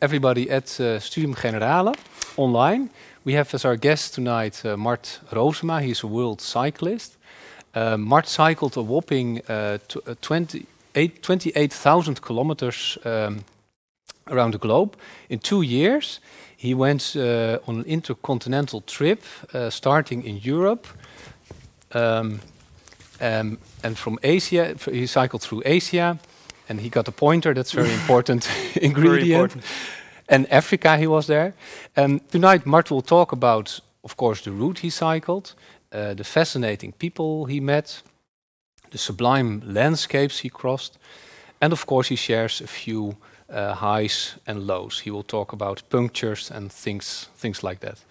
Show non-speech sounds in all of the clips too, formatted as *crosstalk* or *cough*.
everybody at Studium Generale online. We have as our guest tonight Mart Rozema. He's a world cyclist. Mart cycled a whopping 28,000 kilometers around the globe in 2 years. He went on an intercontinental trip starting in Europe. And from Asia, he cycled through Asia, and he got a pointer. That's very important ingredient. Very important. And Africa, he was there. Tonight, Mart will talk about, of course, the route he cycled, the fascinating people he met, the sublime landscapes he crossed, and of course, he shares a few highs and lows. He will talk about punctures and things like that.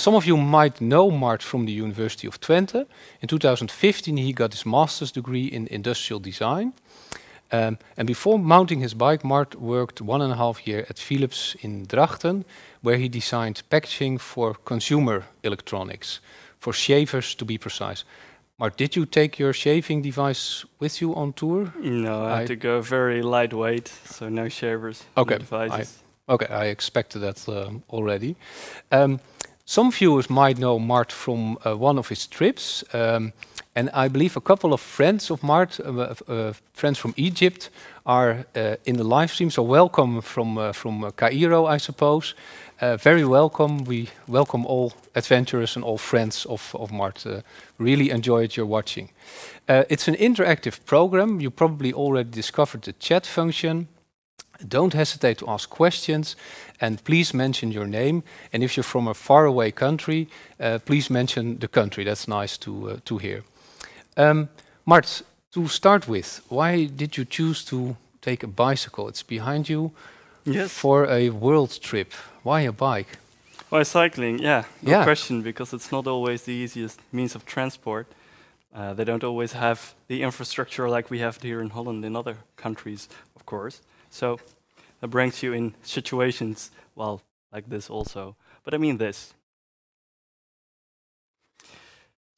Some of you might know Mart from the University of Twente. In 2015, he got his master's degree in industrial design. And before mounting his bike, Mart worked 1.5 years at Philips in Drachten, where he designed packaging for consumer electronics, for shavers to be precise. Mart, did you take your shaving device with you on tour? No, I had to go very lightweight, so no shavers. Okay, no devices. I expected that already. Some viewers might know Mart from one of his trips. And I believe a couple of friends of Mart, friends from Egypt, are in the live stream. So welcome from Cairo, I suppose. Very welcome. We welcome all adventurers and all friends of Mart. Really enjoyed your watching. It's an interactive program. You probably already discovered the chat function. Don't hesitate to ask questions, and please mention your name. And if you're from a faraway country, please mention the country. That's nice to hear. Mart, to start with, why did you choose to take a bicycle? It's behind you. Yes. For a world trip. Why a bike? Why cycling? Yeah, no question, because it's not always the easiest means of transport. They don't always have the infrastructure like we have here in Holland and other countries, of course. So that brings you in situations, well, like this also. But I mean this.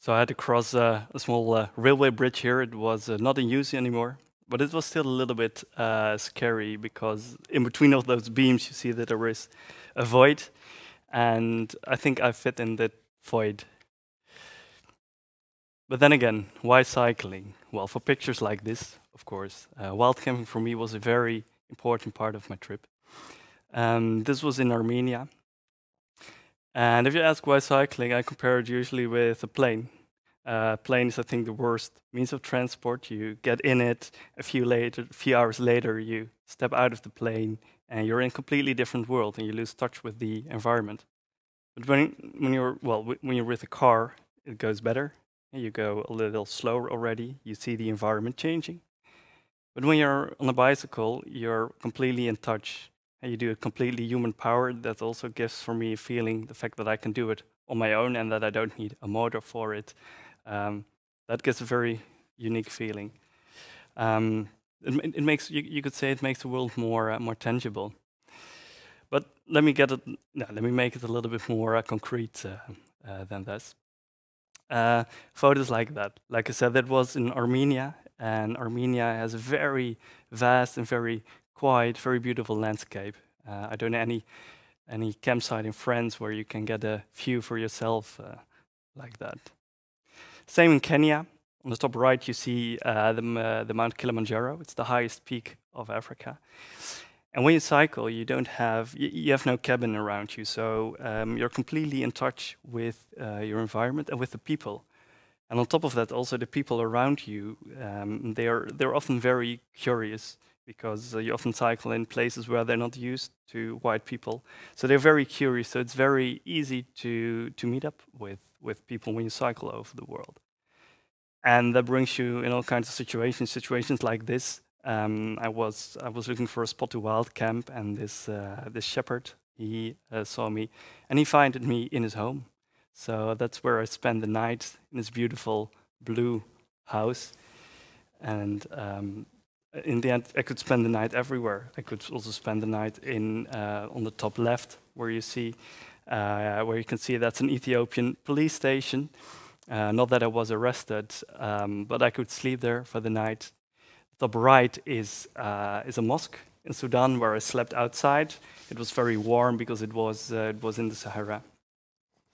So I had to cross a small railway bridge here. It was not in use anymore, but it was still a little bit scary, because in between all those beams you see that there is a void, and I think I fit in that void. But then again, why cycling? Well, for pictures like this, of course. Wild camping for me was a very important part of my trip. This was in Armenia. And if you ask why cycling, I compare it usually with a plane. Plane is, I think, the worst means of transport. You get in it, a few hours later, you step out of the plane, and you're in a completely different world, and you lose touch with the environment. But when you're with a car, it goes better. You go a little slower already. You see the environment changing. But when you're on a bicycle, you're completely in touch, and you do it completely human powered. That also gives for me a feeling, the fact that I can do it on my own and that I don't need a motor for it. That gives a very unique feeling. It makes, you could say, it makes the world more tangible. But let me make it a little bit more concrete than this. Photos like that. Like I said, that was in Armenia, and Armenia has a very vast and very quiet, very beautiful landscape. I don't know any campsite in France where you can get a view for yourself like that. Same in Kenya. On the top right, you see the Mount Kilimanjaro. It's the highest peak of Africa. And when you cycle, you don't have, you have no cabin around you, so you're completely in touch with your environment and with the people. And on top of that, also the people around you, they're often very curious, because you often cycle in places where they're not used to white people. So they're very curious, so it's very easy to meet up with people when you cycle over the world. And that brings you in all kinds of situations like this. I was looking for a spot to wild camp, and this shepherd, he saw me, and he found me in his home. So that's where I spent the night, in this beautiful blue house. And in the end, I could spend the night everywhere. I could also spend the night in on the top left, where you can see that's an Ethiopian police station. Not that I was arrested, but I could sleep there for the night. Top right is a mosque. in Sudan, where I slept outside. It was very warm because it was in the Sahara.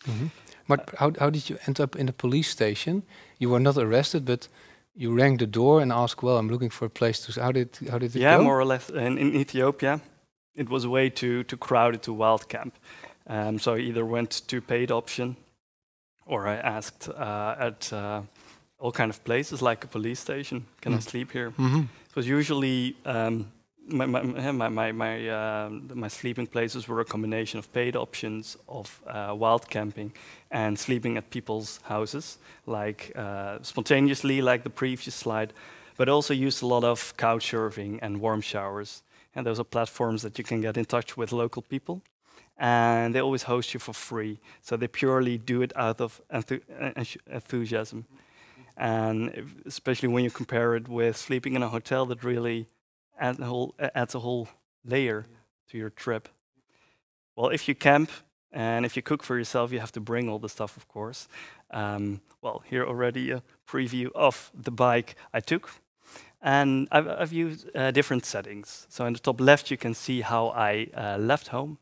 Mm-hmm. But how did you end up in the police station? You were not arrested, but you rang the door and asked, well, I'm looking for a place to... How did it go? Yeah, more or less. In Ethiopia, it was way too crowded to wild camp. So I either went to paid option, or I asked at all kind of places, like a police station, can I sleep here? Mm-hmm. It was usually... my sleeping places were a combination of paid options, of wild camping, and sleeping at people's houses, like spontaneously, like the previous slide, but also used a lot of couch surfing and warm showers. And those are platforms that you can get in touch with local people, and they always host you for free. So they purely do it out of enthusiasm. And especially when you compare it with sleeping in a hotel, that really adds a whole layer to your trip. Well, if you camp and if you cook for yourself, you have to bring all the stuff, of course. Well, here already a preview of the bike I took. And I've used different settings. So in the top left, you can see how I left home.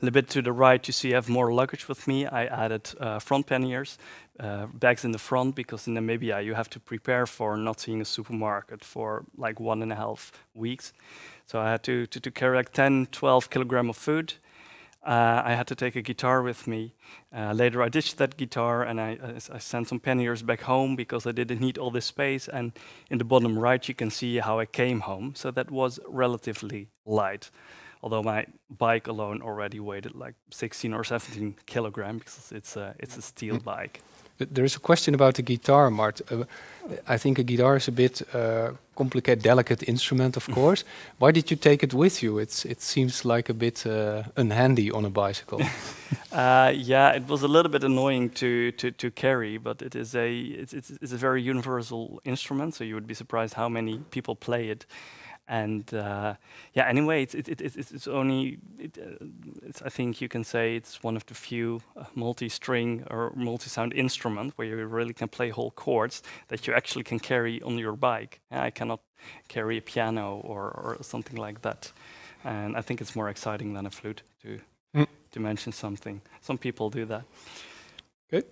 A little bit to the right, you see I have more luggage with me. I added front panniers, bags in the front, because in Namibia you have to prepare for not seeing a supermarket for like 1.5 weeks. So I had to carry like 10, 12 kilograms of food. I had to take a guitar with me. Later I ditched that guitar and I sent some panniers back home because I didn't need all this space. And in the bottom right, you can see how I came home. So that was relatively light. Although my bike alone already weighed like 16 or 17 kilograms, because it's a steel bike. There is a question about the guitar, Mart. I think a guitar is a bit complicated, delicate instrument, of course. Why did you take it with you? It seems like a bit unhandy on a bicycle. Yeah, it was a little bit annoying to carry, but it is it's a very universal instrument, so you would be surprised how many people play it. And yeah, anyway, it's I think you can say it's one of the few multi-string or multi-sound instrument where you really can play whole chords that you actually can carry on your bike. I cannot carry a piano or something like that. And I think it's more exciting than a flute to mention something. Some people do that. Okay.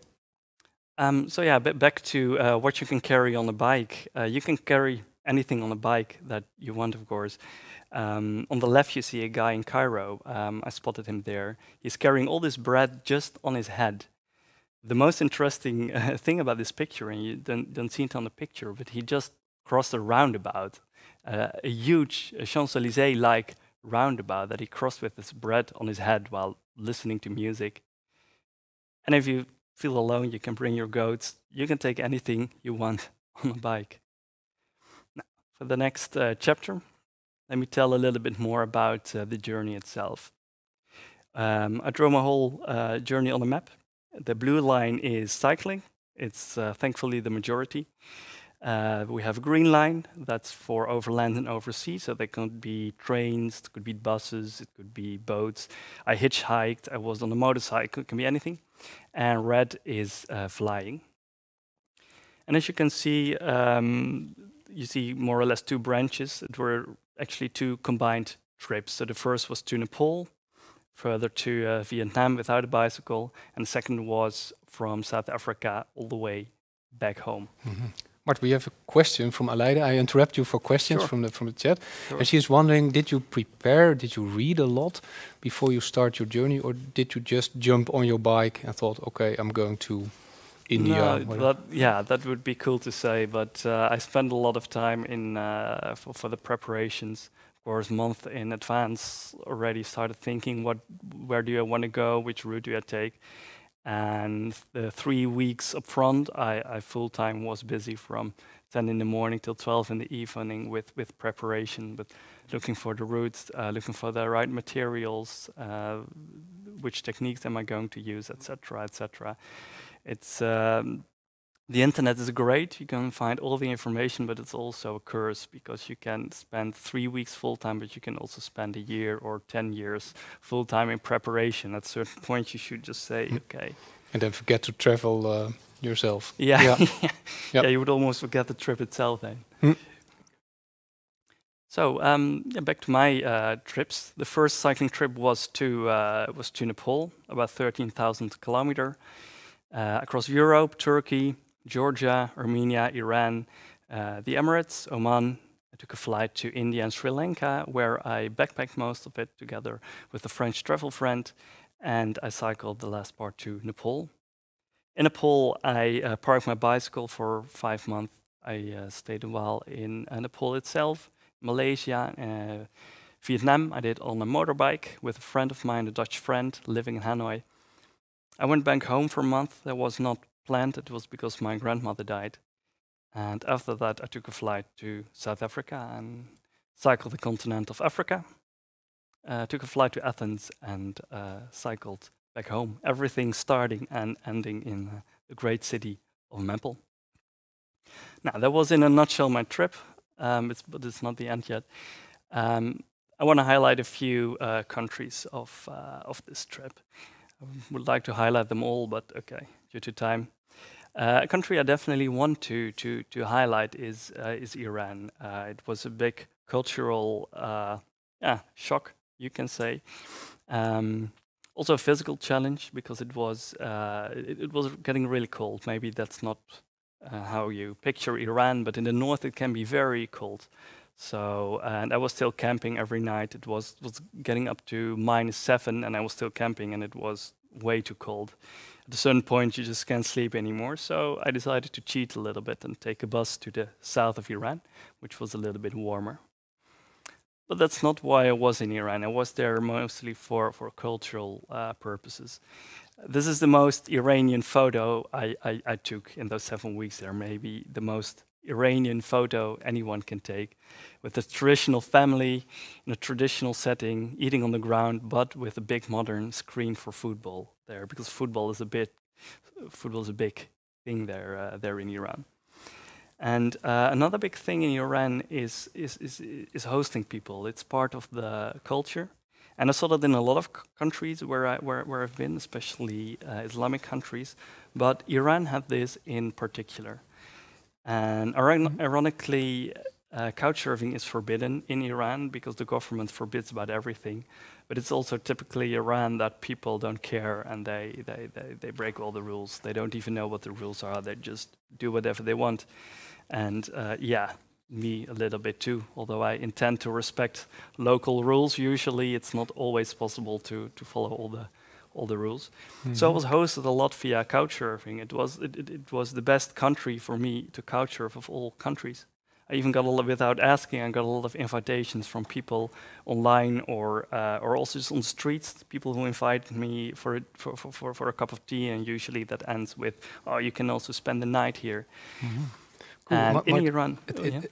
So yeah, back to what you can carry on a bike. You can carry anything on a bike that you want, of course. On the left, you see a guy in Cairo. I spotted him there. He's carrying all this bread just on his head. The most interesting thing about this picture, and you don't see it on the picture, but he just crossed a roundabout, a huge Champs-Élysées-like roundabout that he crossed with this bread on his head while listening to music. And if you feel alone, you can bring your goats. You can take anything you want on a bike. For the next chapter, let me tell a little bit more about the journey itself. I drew my whole journey on a map. The blue line is cycling. It's thankfully the majority. We have a green line. That's for overland and overseas. So they could be trains, it could be buses, it could be boats. I hitchhiked. I was on a motorcycle. It can be anything. And red is flying. And as you can see, you see more or less two branches. It were actually two combined trips. So the first was to Nepal, further to Vietnam without a bicycle, and the second was from South Africa all the way back home. Mm-hmm. Mart, we have a question from Aleida. I interrupt you for questions from the chat. Sure. And she's wondering, did you prepare, did you read a lot before you start your journey, or did you just jump on your bike and thought, okay, I'm going to India? No, that would be cool to say, but I spent a lot of time in for the preparations. Of course, month in advance, already started thinking where do I want to go, which route do I take, and the 3 weeks up front, I full time was busy from 10 in the morning till 12 in the evening with preparation, but looking for the routes, looking for the right materials, which techniques am I going to use, etc., etc. It's the internet is great. You can find all the information, but it's also a curse because you can spend 3 weeks full time, but you can also spend a year or 10 years full time in preparation. At certain point, you should just say, okay. And then forget to travel yourself. Yeah. Yeah. Yep. Yeah, you would almost forget the trip itself then. Mm. So yeah, back to my trips. The first cycling trip was to Nepal, about 13,000 kilometer, across Europe, Turkey, Georgia, Armenia, Iran, the Emirates, Oman. I took a flight to India and Sri Lanka, where I backpacked most of it together with a French travel friend, and I cycled the last part to Nepal. In Nepal, I parked my bicycle for 5 months. I stayed a while in Nepal itself, Malaysia, Vietnam. I did on a motorbike with a friend of mine, a Dutch friend, living in Hanoi. I went back home for a month. That was not planned. It was because my grandmother died. And after that, I took a flight to South Africa and cycled the continent of Africa. Took a flight to Athens and cycled back home. Everything starting and ending in the great city of Memple. Now, that was in a nutshell my trip, but it's not the end yet. I want to highlight a few countries of this trip. I would like to highlight them all, but okay, due to time. A country I definitely want to highlight is Iran. It was a big cultural shock, you can say. Also a physical challenge because it was getting really cold. Maybe that's not how you picture Iran, but in the north it can be very cold. So, and I was still camping every night. It was getting up to -7, and I was still camping, and it was way too cold. At a certain point, you just can't sleep anymore. So I decided to cheat a little bit and take a bus to the south of Iran, which was a little bit warmer. But that's not why I was in Iran. I was there mostly for cultural purposes. This is the most Iranian photo I took in those 7 weeks there, maybe the most Iranian photo anyone can take, with a traditional family in a traditional setting, eating on the ground, but with a big modern screen for football there, because football is a big thing there in Iran. And another big thing in Iran is hosting people. It's part of the culture, and I saw that in a lot of countries where I've been, especially Islamic countries, but Iran had this in particular. And ironically, couchsurfing is forbidden in Iran because the government forbids about everything. But it's also typically Iran that people don't care and they break all the rules. They don't even know what the rules are. They just do whatever they want. And yeah, me a little bit too. Although I intend to respect local rules, usually it's not always possible to follow all the rules. Mm-hmm. So I was hosted a lot via couchsurfing. It was the best country for me to couchsurf of all countries. I even got a lot, without asking, I got a lot of invitations from people online or also just on the streets, people who invited me for a cup of tea, and usually that ends with, oh, you can also spend the night here. Mm-hmm. Cool.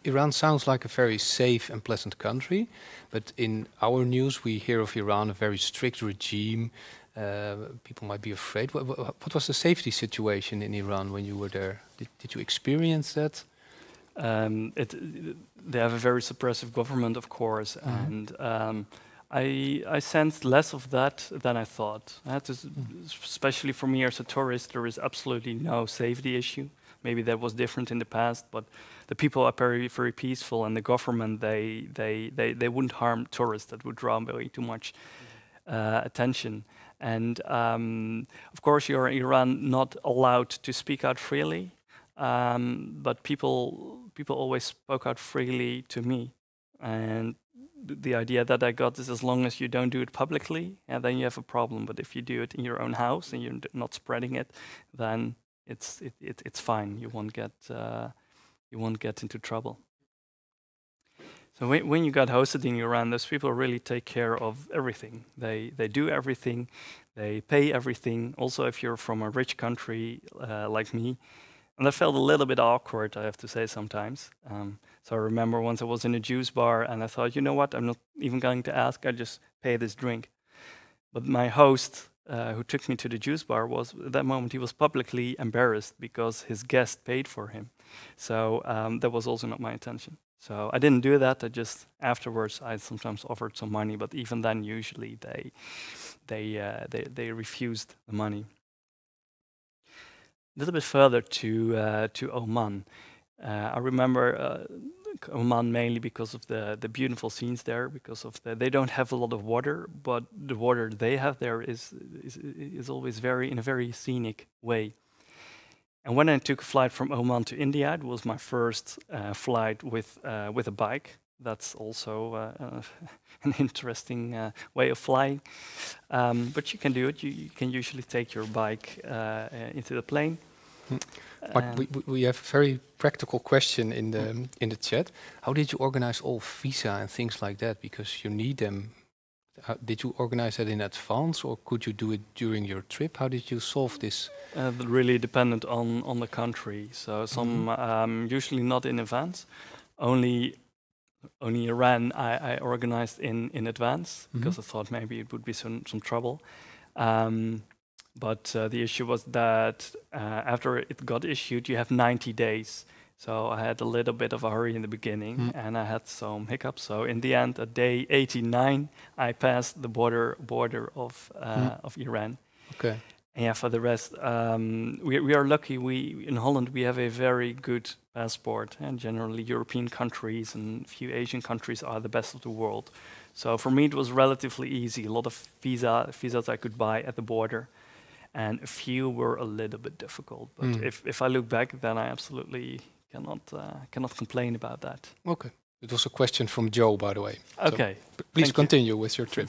Iran sounds like a very safe and pleasant country, but in our news we hear of Iran, a very strict regime. People might be afraid. What was the safety situation in Iran when you were there? Did you experience that? They have a very suppressive government, of course, mm-hmm. and I sensed less of that than I thought. Especially for me as a tourist, there is absolutely no safety issue. Maybe that was different in the past, but the people are very, very peaceful, and the government, they wouldn't harm tourists. That would draw away too much attention. And of course, you're in Iran not allowed to speak out freely, but people always spoke out freely to me. And the idea that I got is, as long as you don't do it publicly, and then you have a problem. But if you do it in your own house and you're not spreading it, then it's fine. You won't get into trouble. So when you got hosted in Iran, those people really take care of everything. They do everything, they pay everything. Also, if you're from a rich country like me, and I felt a little bit awkward, I have to say, sometimes. So I remember once I was in a juice bar, and I thought, you know what? I'm not even going to ask. I just pay this drink. But my host, who took me to the juice bar, was at that moment he was publicly embarrassed because his guest paid for him. So that was also not my intention. So I didn't do that. I just afterwards I sometimes offered some money, but even then usually they refused the money. A little bit further to Oman, I remember think Oman mainly because of the beautiful scenes there, because of they don't have a lot of water, but the water they have there is always in a very scenic way. And when I took a flight from Oman to India, it was my first flight with a bike. That's also an interesting way of flying, but you can do it. You can usually take your bike into the plane. But we have a very practical question in the chat. How did you organize all visa and things like that? Because you need them. Did you organize that in advance, or could you do it during your trip? How did you solve this? Really dependent on the country. So some usually not in advance. Only Iran I organized in advance because I thought maybe it would be some trouble. But the issue was that after it got issued, you have 90 days. So I had a little bit of a hurry in the beginning and I had some hiccups. So in the end, at day 89, I passed the border of Iran. Okay. And yeah, for the rest, we are lucky. In Holland, we have a very good passport, and generally European countries and a few Asian countries are the best of the world. So for me, it was relatively easy. A lot of visas I could buy at the border. And a few were a little bit difficult, but if I look back, then I absolutely cannot complain about that. Okay, it was a question from Joe, by the way. Okay, so please continue with your trip.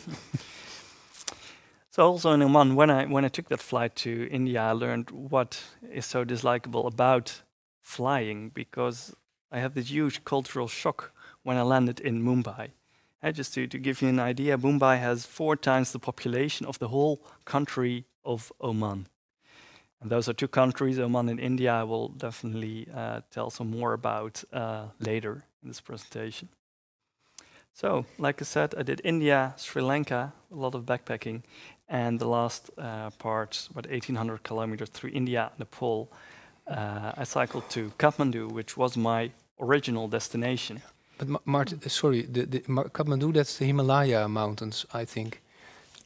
So also in Oman, when I took that flight to India, I learned what is so dislikable about flying, because I had this huge cultural shock when I landed in Mumbai. Just to give you an idea, Mumbai has 4 times the population of the whole country of Oman. And those are 2 countries, Oman and India, I will definitely tell some more about later in this presentation. So, like I said, I did India, Sri Lanka, a lot of backpacking, and the last part, about 1,800 kilometers through India, Nepal, I cycled to Kathmandu, which was my original destination. But Mart, sorry, the Kathmandu, that's the Himalaya mountains, I think.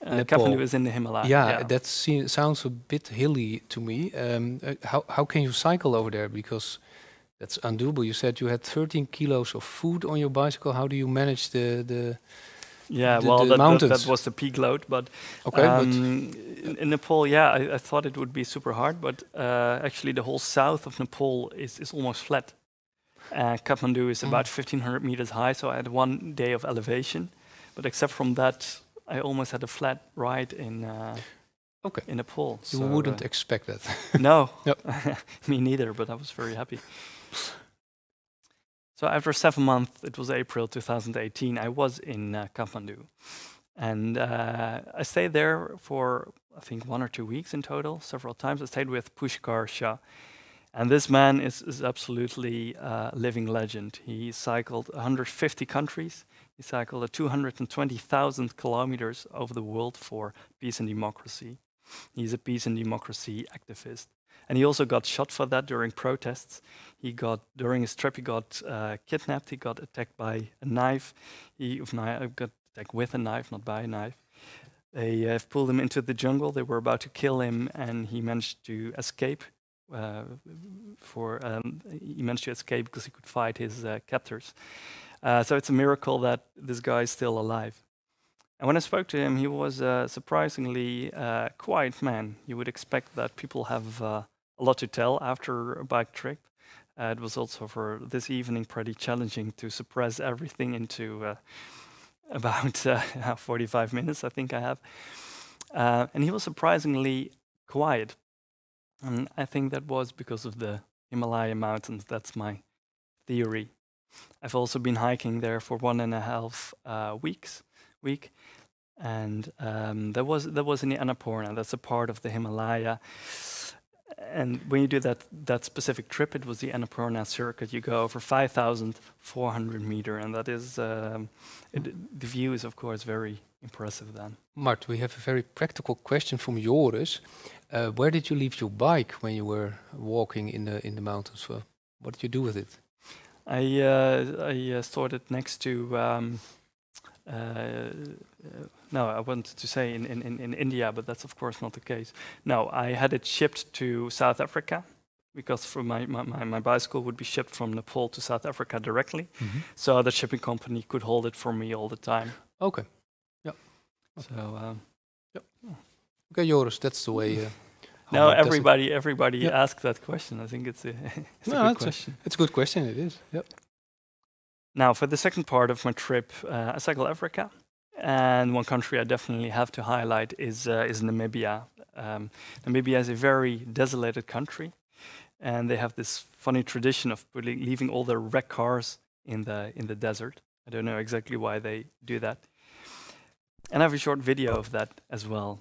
Kathmandu is in the Himalaya. Yeah, that sounds a bit hilly to me. How can you cycle over there? Because that's undoable. You said you had 13 kilos of food on your bicycle. How do you manage the mountains? That was the peak load. But, okay, but in Nepal, yeah, I thought it would be super hard. But actually, the whole south of Nepal is almost flat. Kathmandu is about 1,500 meters high, so I had 1 day of elevation. But except from that, I almost had a flat ride in Nepal. You wouldn't expect that. No, Yep. *laughs* me neither, but I was very happy. So after 7 months, it was April 2018, I was in Kathmandu. And I stayed there for, I think, 1 or 2 weeks in total, several times. I stayed with Pushkar Shah. And this man is absolutely a living legend. He cycled 150 countries. He cycled 220,000 kilometers over the world for peace and democracy. He's a peace and democracy activist. And he also got shot for that during protests. During his trip, he got kidnapped. He got attacked by a knife. He got attacked with a knife, not by a knife. They pulled him into the jungle. They were about to kill him, and he managed to escape. He managed to escape because he could fight his captors. So it's a miracle that this guy is still alive. And when I spoke to him, he was a surprisingly quiet man. You would expect that people have a lot to tell after a bike trip. It was also for this evening pretty challenging to suppress everything into about 45 minutes, I think I have. And he was surprisingly quiet. And I think that was because of the Himalaya mountains. That's my theory. I've also been hiking there for 1.5 weeks, and that was in the Annapurna. That's a part of the Himalaya. And when you do that specific trip, it was the Annapurna circuit. You go over 5,400 meter, and that is the view is of course very impressive then. Mart, we have a very practical question from Joris. Where did you leave your bike when you were walking in the mountains? Well, what did you do with it? I stored it next to. No, I wanted to say in India, but that's of course not the case. No, I had it shipped to South Africa because for my bicycle would be shipped from Nepal to South Africa directly. Mm-hmm. So the shipping company could hold it for me all the time. Okay. Yeah. Okay. So. Yeah. Okay, Joris, that's the way. Now everybody yep. asks that question. I think it's a good question. It is. Yep. Now, for the second part of my trip, I cycled Africa, and one country I definitely have to highlight is Namibia. Namibia is a very desolated country, and they have this funny tradition of leaving all their wrecked cars in the desert. I don't know exactly why they do that, and I have a short video of that as well.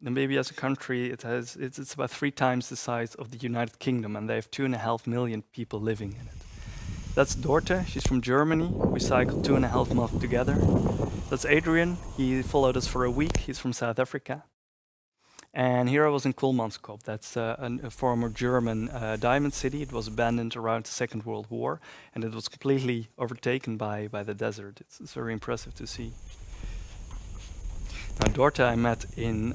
Namibia as a country, it's about 3 times the size of the United Kingdom, and they have 2.5 million people living in it. That's Dorte, she's from Germany. We cycled 2.5 months together. That's Adrian, he followed us for a week. He's from South Africa. And here I was in Kolmanskop, that's a former German diamond city. It was abandoned around the Second World War, and it was completely overtaken by the desert. It's very impressive to see. Now, Dorte I met in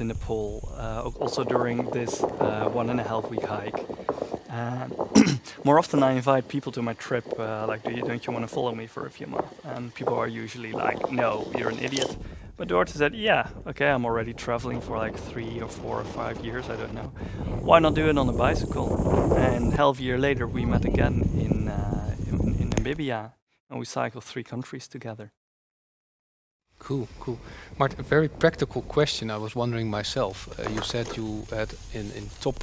Nepal, also during this 1.5 week hike. More often I invite people to my trip, like, don't you want to follow me for a few months? And people are usually like, no, you're an idiot. But Dorte said, yeah, okay, I'm already traveling for like 3 or 4 or 5 years, I don't know. Why not do it on a bicycle? And half a year later we met again in Namibia, and we cycled 3 countries together. Cool, cool. Mart, a very practical question I was wondering myself. You said you had in top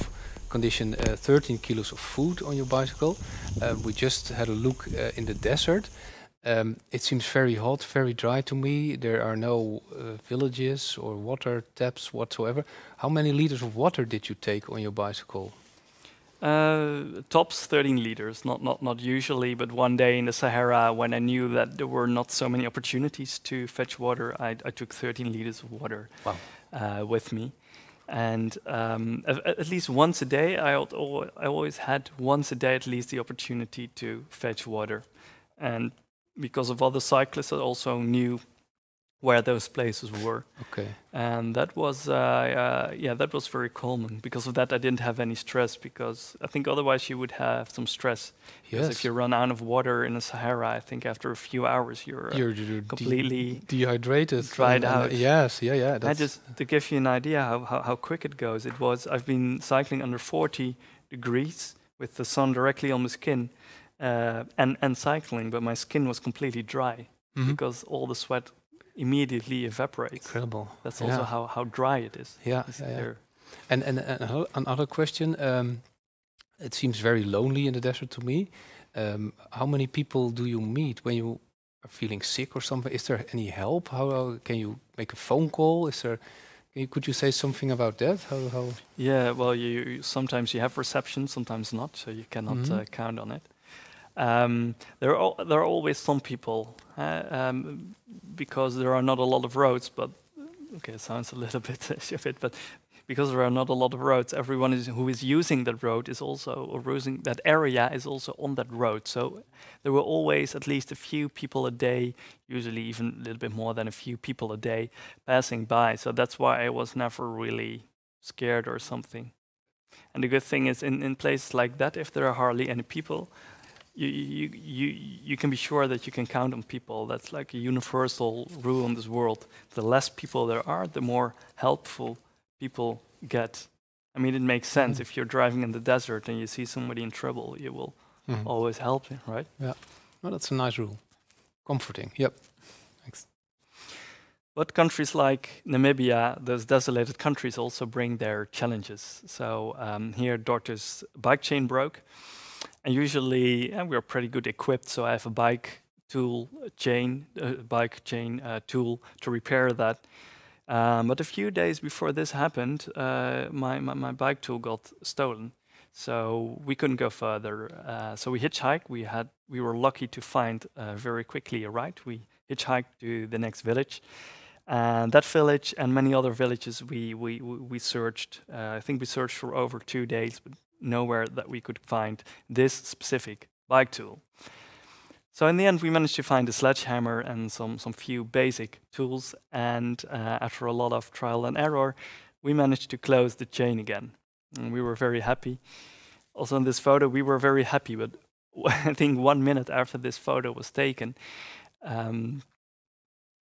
condition 13 kilos of food on your bicycle. We just had a look in the desert. It seems very hot, very dry to me. There are no villages or water taps whatsoever. How many liters of water did you take on your bicycle? Tops 13 liters, not usually, but one day in the Sahara when I knew that there were not so many opportunities to fetch water, I took 13 liters of water. Wow. With me. And at least once a day, I always had once a day at least the opportunity to fetch water. And because of other cyclists, I also knew where those places were. Okay. And that was, yeah, that was very common. Because of that, I didn't have any stress, because I think otherwise you would have some stress. Yes. Because if you run out of water in the Sahara, I think after a few hours, you're completely dehydrated. Dried out. Yes, yeah, yeah. That's just to give you an idea how quick it goes. It was, I've been cycling under 40 degrees with the sun directly on my skin and cycling, but my skin was completely dry. Mm-hmm. Because all the sweat immediately evaporates. Incredible. That's also how dry it is. Yeah, yeah. And another question. It seems very lonely in the desert to me. How many people do you meet when you are feeling sick or something? Is there any help? How can you make a phone call? Is there? Could you say something about that? How? Yeah. Well, you sometimes you have reception, sometimes not, so you cannot count on it. There are always some people because there are not a lot of roads. But okay, it sounds a little bit stupid, but because there are not a lot of roads, everyone who is using that road is also, or using that area is also on that road. So there were always at least a few people a day, usually even a little bit more than a few people a day passing by. So that's why I was never really scared or something. And the good thing is, in places like that, if there are hardly any people, you can be sure that you can count on people. That's like a universal rule in this world. The less people there are, the more helpful people get. I mean, it makes sense. If you're driving in the desert and you see somebody in trouble, you will always help him, right? Yeah. Well, that's a nice rule. Comforting. Yep. Thanks. But countries like Namibia, those desolated countries, also bring their challenges. So here, Dorte's bike chain broke. And usually, we are pretty good equipped, so I have a bike chain tool to repair that. But a few days before this happened, my bike tool got stolen, so we couldn't go further. So we hitchhiked. We were lucky to find very quickly a ride. We hitchhiked to the next village, and that village and many other villages we searched. I think we searched for over 2 days. But nowhere that we could find this specific bike tool. So in the end, we managed to find a sledgehammer and some few basic tools. And after a lot of trial and error, we managed to close the chain again. And we were very happy. Also in this photo, we were very happy, but I think 1 minute after this photo was taken,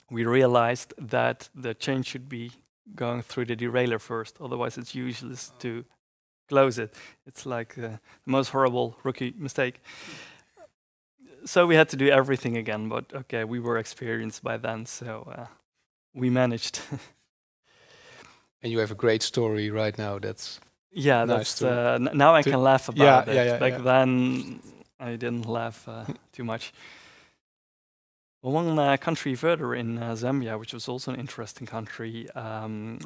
we realized that the chain should be going through the derailleur first, otherwise it's useless to close it. It's like the most horrible rookie mistake. So we had to do everything again, but okay, we were experienced by then, so we managed. And you have a great story right now. That's yeah, nice. That's now I can laugh about it. Back then, I didn't laugh too much. Well, one country further in Zambia, which was also an interesting country,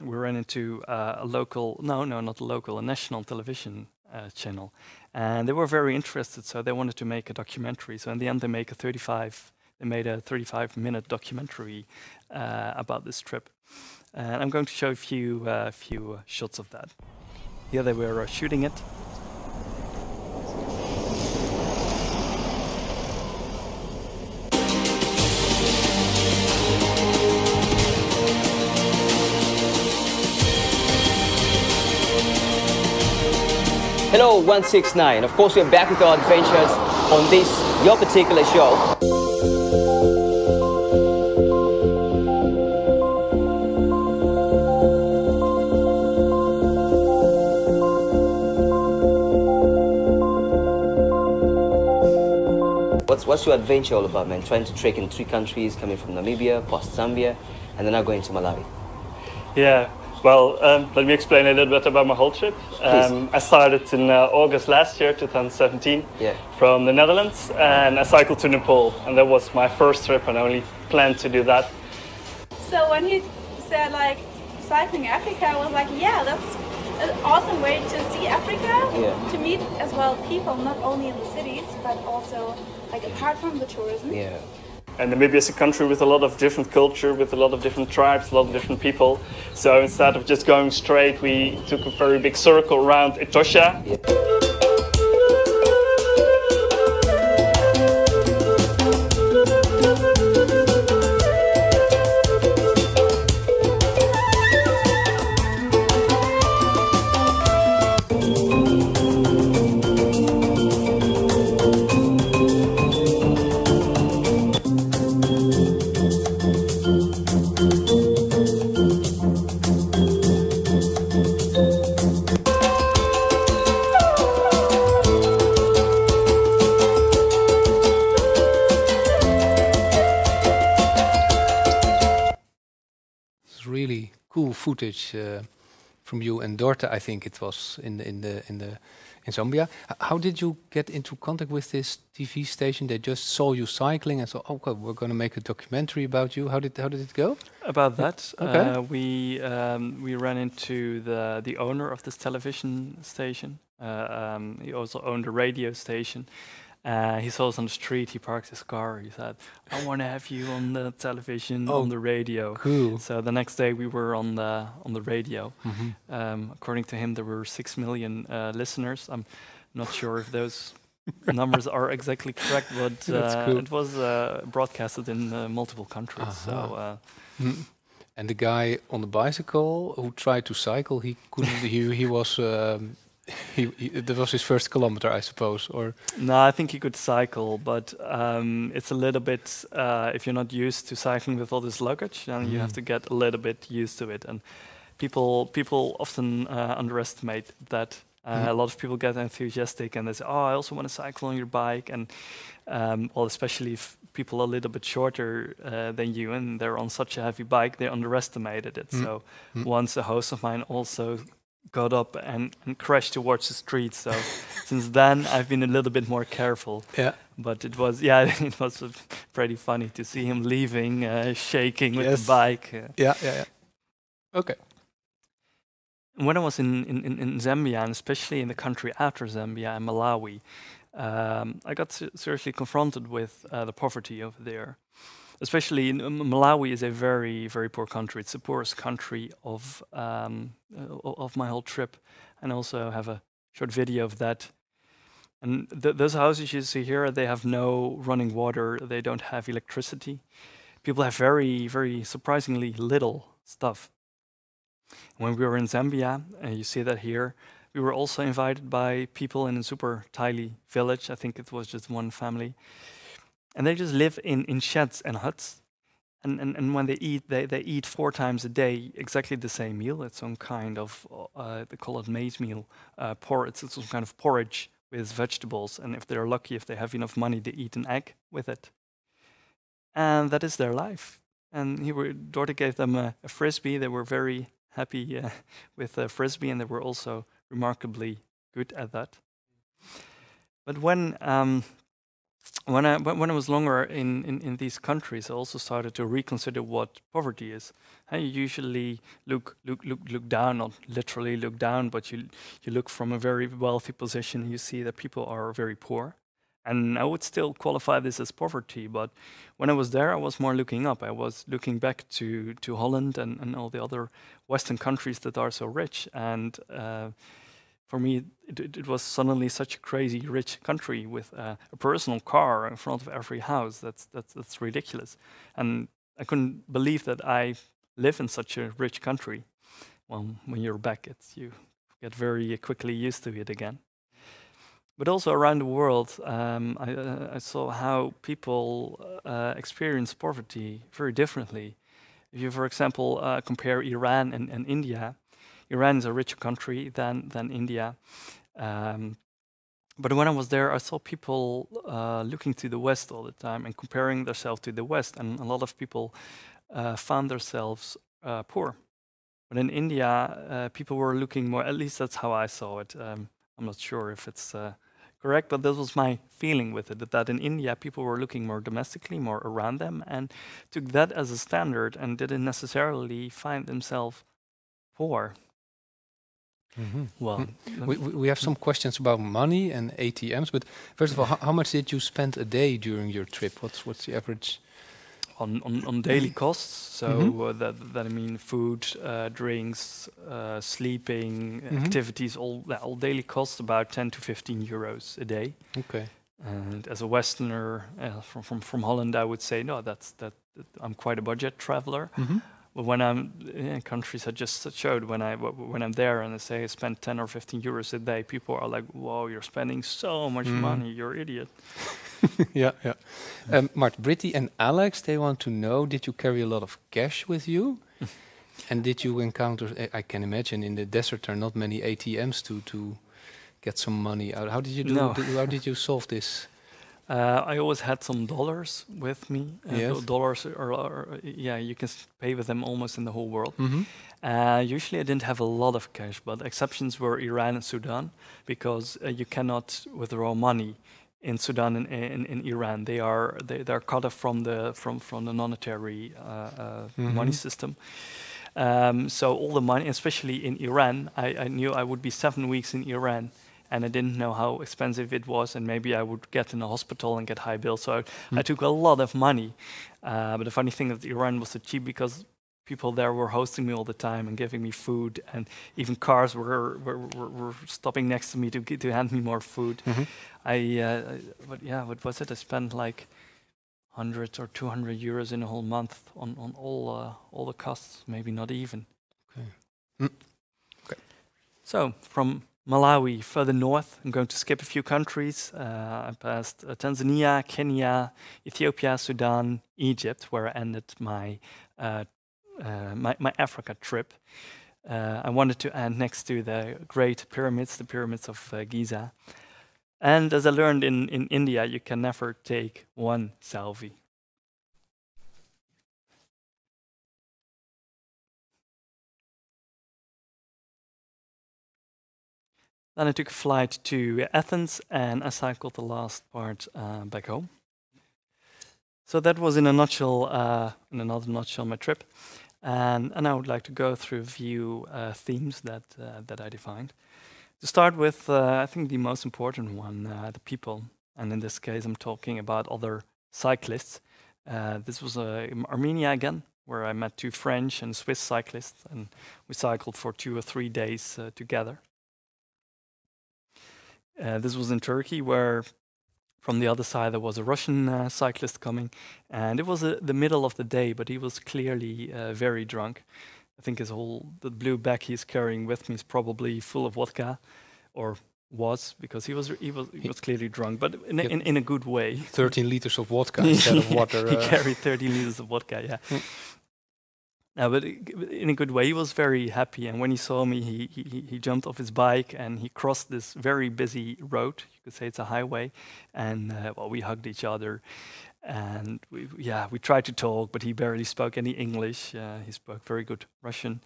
we ran into a local, not a local, a national television channel. And they were very interested, so they wanted to make a documentary. So in the end, they made a 35-minute documentary about this trip. And I'm going to show a few shots of that. Here they were shooting it. Hello 169, of course we're back with our adventures on this, your particular show. What's your adventure all about, man? Trying to trek in three countries, coming from Namibia, past Zambia, and then now going to Malawi. Yeah. Well, let me explain a little bit about my whole trip. I started in August last year, 2017, from the Netherlands, and I cycled to Nepal. And that was my first trip, and I only planned to do that. So when you said, like, cycling Africa, I was like, yeah, that's an awesome way to see Africa, to meet as well people, not only in the cities, but also, like, apart from the tourism. Yeah. And Namibia is a country with a lot of different culture, with a lot of different tribes, a lot of different people. So instead of just going straight, we took a very big circle around Ethiopia. Yeah. Footage from you and Dorte, I think it was in Zambia. How did you get into contact with this TV station? They just saw you cycling and thought, "Okay, we're going to make a documentary about you." How did it go? About that, we ran into the owner of this television station. He also owned a radio station. He saw us on the street, he parked his car, he said, I want to have you on the television, on the radio. Cool. So the next day we were on the radio. Mm-hmm. According to him, there were 6 million listeners. I'm not sure if those numbers are exactly correct, but cool. It was broadcasted in multiple countries. Uh-huh. So, and the guy on the bicycle who tried to cycle, he couldn't, he was... that was his first kilometer, I suppose, or? No, I think he could cycle, but it's a little bit, if you're not used to cycling with all this luggage, then you have to get a little bit used to it. And people often underestimate that. A lot of people get enthusiastic and they say, oh, I also want to cycle on your bike. And well, especially if people are a little bit shorter than you and they're on such a heavy bike, they underestimated it. So once a host of mine also got up and crashed towards the street. So since then, I've been a little bit more careful. Yeah. But it was, it was pretty funny to see him leaving, shaking with the bike. Okay. When I was in Zambia, and especially in the country after Zambia and Malawi, I got seriously confronted with the poverty over there. Especially in Malawi is a very, very poor country. It's the poorest country of my whole trip. And also have a short video of that. And those houses you see here, they have no running water. They don't have electricity. People have very, very surprisingly little stuff. When we were in Zambia, and you see that here, We were also invited by people in a super tiny village. I think it was just one family. And they just live in sheds and huts. And when they eat 4 times a day, exactly the same meal. It's some kind of, they call it maize meal, porridge. It's some kind of porridge with vegetables. And if they're lucky, if they have enough money, they eat an egg with it. And that is their life. And Dorte gave them a frisbee. They were very happy with a frisbee, and they were also remarkably good at that. But when I was longer in these countries, I also started to reconsider what poverty is. And you usually look down, not literally look down, but you look from a very wealthy position. You see that people are very poor. And I would still qualify this as poverty, but when I was there, I was more looking up. I was looking back to Holland and all the other Western countries that are so rich. And for me, it was suddenly such a crazy rich country with a personal car in front of every house. That's ridiculous. And I couldn't believe that I live in such a rich country. Well, when you're back, you get very quickly used to it again. But also around the world, I saw how people experience poverty very differently. If you, for example, compare Iran and India, Iran is a richer country than India. But when I was there, I saw people looking to the West all the time and comparing themselves to the West. And a lot of people found themselves poor. But in India, people were looking more, at least that's how I saw it. I'm not sure if it's correct, but this was my feeling with it, that in India, people were looking more domestically, more around them, and took that as a standard and didn't necessarily find themselves poor. Mm-hmm. Well, we have some questions about money and ATMs, but first of all, how much did you spend a day during your trip? What's the average? On daily costs, so mm-hmm. that I mean food, drinks, sleeping, mm-hmm. activities, all daily costs about 10 to 15 euros a day. Okay. And as a Westerner from Holland, I would say no, that I'm quite a budget traveler. Mm-hmm. But when I'm in countries I just showed, when I'm there and I say I spend 10 or 15 euros a day, people are like, "Whoa, you're spending so much money! You're an idiot." Yeah, yeah. Mart, Britty and Alex, they want to know, did you carry a lot of cash with you? And did you encounter, I can imagine in the desert there are not many ATMs to get some money out. How did you do? No. How did you solve this? I always had some dollars with me. Yes. Dollars are yeah, you can pay with them almost in the whole world. Mm-hmm. Usually I didn't have a lot of cash, but exceptions were Iran and Sudan, because you cannot withdraw money in Sudan and in Iran. They are cut off from the monetary mm-hmm. money system. So all the money, especially in Iran, I knew I would be 7 weeks in Iran, and I didn't know how expensive it was, and maybe I would get in a hospital and get high bills. So I took a lot of money. But the funny thing is, Iran was so cheap because people there were hosting me all the time and giving me food, and even cars were stopping next to me to hand me more food. Mm-hmm. What was it? I spent like 100 or 200 euros in a whole month on all the costs, maybe not even. Okay. Mm. Okay. So from Malawi, further north, I'm going to skip a few countries. I passed Tanzania, Kenya, Ethiopia, Sudan, Egypt, where I ended my my Africa trip. I wanted to end next to the great pyramids, the pyramids of Giza. And as I learned in India, you can never take one selfie. Then I took a flight to Athens, and I cycled the last part back home. So that was in another nutshell, my trip. And I would like to go through a few themes that I defined. To start with, I think the most important one, the people. And in this case, I'm talking about other cyclists. This was in Armenia again, where I met 2 French and Swiss cyclists, and we cycled for 2 or 3 days together. This was in Turkey, where from the other side there was a Russian cyclist coming, and it was the middle of the day, but he was clearly very drunk. I think the blue bag he's carrying with me is probably full of vodka. or was, because he was clearly drunk, but in a good way. 13 liters of vodka instead of water. He carried 13 liters of vodka, yeah. No, but in a good way, he was very happy. And when he saw me, he jumped off his bike and he crossed this very busy road. You could say it's a highway. And well, we hugged each other. And we tried to talk, but he barely spoke any English. He spoke very good Russian.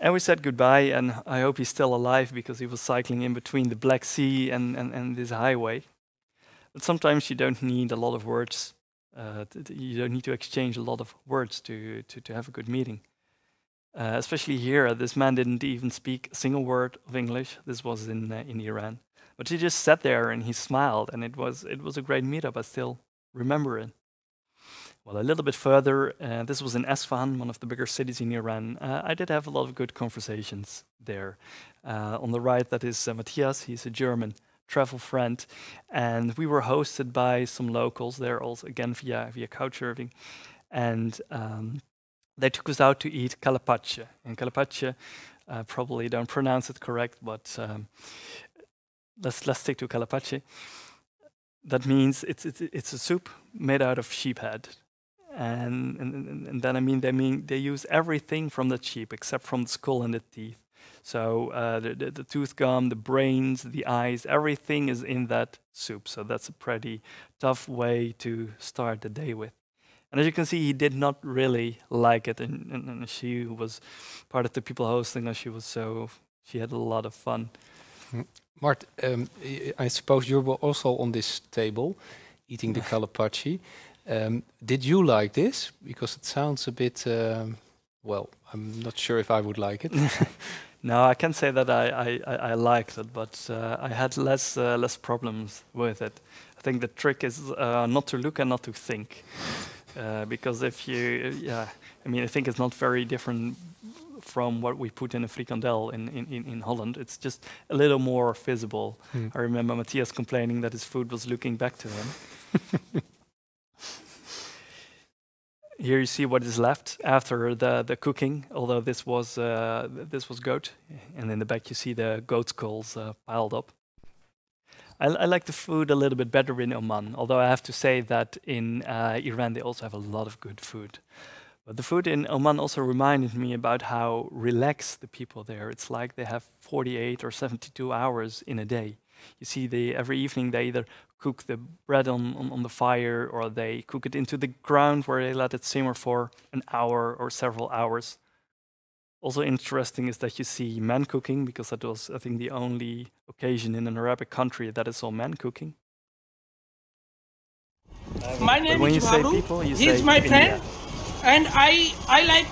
And we said goodbye. And I hope he's still alive, because he was cycling in between the Black Sea and this highway. But sometimes you don't need a lot of words. You don't need to exchange a lot of words to have a good meeting. Especially here, this man didn't even speak a single word of English. This was in Iran. But he just sat there and he smiled, and it was a great meetup. I still remember it. Well, a little bit further, this was in Esfahan, one of the bigger cities in Iran. I did have a lot of good conversations there. On the right, that is Matthias. He's a German travel friend, and we were hosted by some locals there also, again via couchsurfing, and they took us out to eat kalapache. And kalapache, probably don't pronounce it correct, but let's stick to kalapache. That means it's a soup made out of sheep head, and then they use everything from the sheep except from the skull and the teeth. So the tooth gum, the brains, the eyes, everything is in that soup. So that's a pretty tough way to start the day with. And as you can see, he did not really like it. And she was part of the people hosting us. She had a lot of fun. Mart, I suppose you were also on this table eating the kalapache. Did you like this? Because it sounds a bit... well, I'm not sure if I would like it. No, I can't say that I liked it, but I had less problems with it. I think the trick is not to look and not to think, because if you, I think it's not very different from what we put in a frikandel in Holland. It's just a little more visible. Mm. I remember Matthias complaining that his food was looking back to him. Here you see what is left after the cooking, although this was goat, and in the back you see the goat skulls piled up. I like the food a little bit better in Oman, although I have to say that in Iran they also have a lot of good food. But the food in Oman also reminded me about how relaxed the people there. It's like they have 48 or 72 hours in a day. You see, every evening they either cook the bread on the fire, or they cook it into the ground where they let it simmer for an hour or several hours. Also interesting is that you see men cooking, because that was, I think, the only occasion in an Arabic country that I saw men cooking. My name is Maru. People, he's my friend, and I like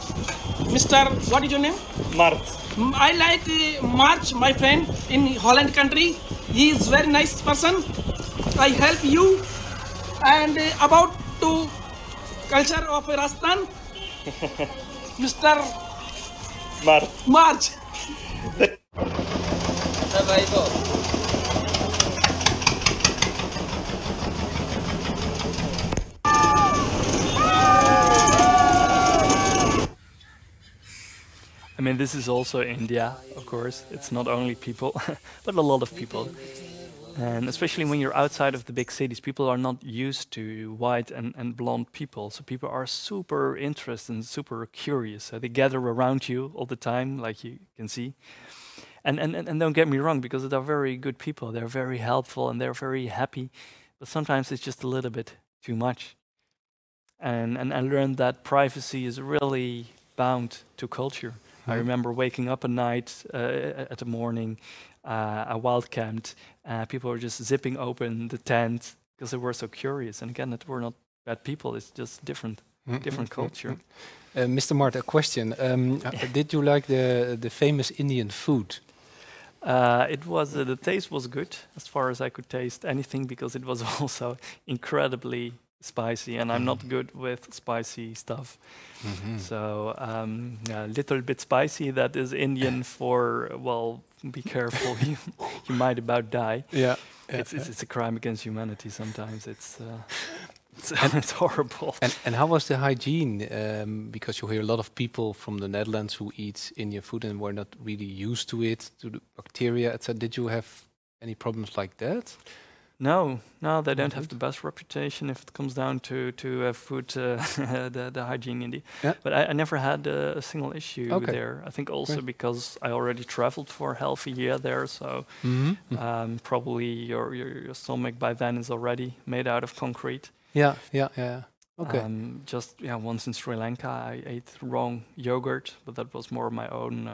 Mr. What is your name? Mart. I like Mart, my friend, in Holland country. He is very nice person. I help you, and about to culture of Rastan, Mr. March. I mean, this is also India, of course. It's not only people, but a lot of people. And especially when you're outside of the big cities, people are not used to white and blonde people. So people are super interested and super curious. So they gather around you all the time, like you can see. And don't get me wrong, because they're very good people. They're very helpful and they're very happy. But sometimes it's just a little bit too much. And I learned that privacy is really bound to culture. Mm-hmm. I remember waking up at night, at the morning, I wild camped. People were just zipping open the tent because they were so curious. And again, that were not bad people. It's just different culture. Mr. Mart, a question. Did you like the famous Indian food? It was the taste was good, as far as I could taste anything, because it was also incredibly spicy, and I'm not good with spicy stuff. Mm-hmm. So a little bit spicy, that is Indian for, well, be careful, you might about die. Yeah. It's a crime against humanity sometimes. It's It's horrible. And how was the hygiene? Because you hear a lot of people from the Netherlands who eat Indian food and were not really used to it, to the bacteria, etc. Did you have any problems like that? No, no, they don't have the best reputation if it comes down to food, the hygiene indeed. Yeah. But I never had a single issue there. I think also because I already traveled for half a year there, so probably your stomach by then is already made out of concrete. Yeah, yeah, yeah. Okay. Just once in Sri Lanka, I ate wrong yogurt, but that was more my own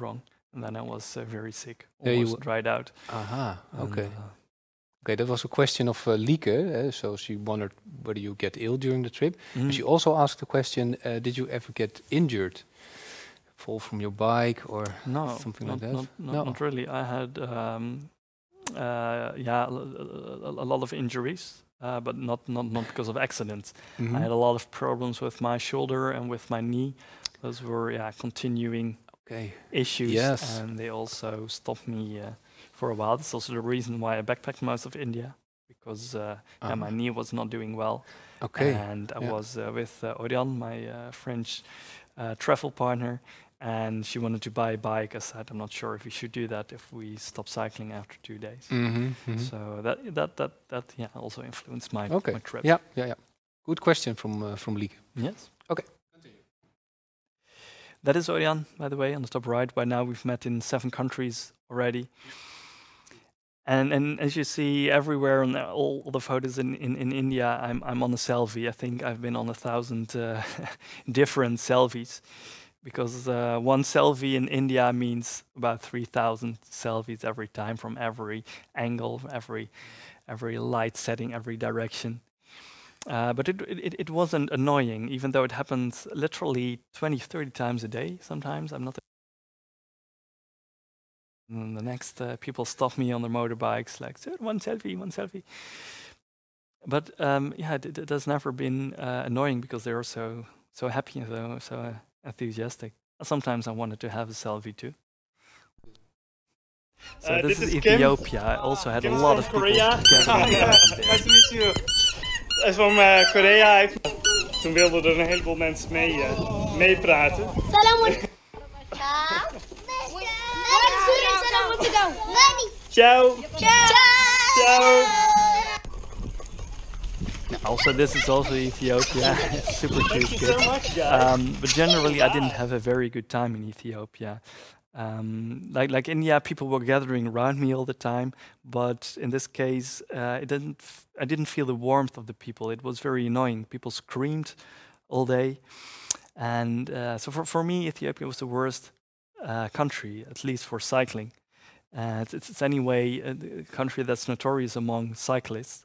wrong, and then I was very sick, almost dried out. Aha. Okay. Okay, that was a question of Lieke. So she wondered whether you get ill during the trip. Mm. She also asked the question, did you ever get injured? Fall from your bike or something like that? No, not really. I had a lot of injuries, but not because of accidents. Mm-hmm. I had a lot of problems with my shoulder and with my knee. Those were continuing issues. Yes. And they also stopped me... for a while. That's also the reason why I backpacked most of India, because my knee was not doing well. Okay. And I was with Orianne, my French travel partner, and she wanted to buy a bike. I said, I'm not sure if we should do that if we stop cycling after 2 days. Mm-hmm, mm-hmm. So that also influenced my, my trip. Yeah, yeah, yeah. Good question from Lieke. Yes. Okay. That is Orianne, by the way, on the top right. By now we've met in 7 countries already. And as you see everywhere on all the photos in India, I'm on a selfie. I think I've been on 1,000 different selfies, because one selfie in India means about 3,000 selfies every time, from every angle, every light setting, every direction. But it wasn't annoying, even though it happens literally 20-30 times a day sometimes. I'm not... And the next people stop me on their motorbikes, like, one selfie, one selfie. But it has never been annoying, because they are so happy, so enthusiastic. Sometimes I wanted to have a selfie too. So this is Ethiopia. I also had a lot of people together. Nice to meet you. Hij is van Korea. Toen wilden een heleboel mensen meepraten. Salam alaikum. Ciao. Ciao. Also, this is also Ethiopia. Super cute kids. But generally, I didn't have a very good time in Ethiopia. Like India, people were gathering around me all the time, but in this case, I didn't feel the warmth of the people. It was very annoying. People screamed all day, and so for me, Ethiopia was the worst country, at least for cycling. It's anyway a country that's notorious among cyclists.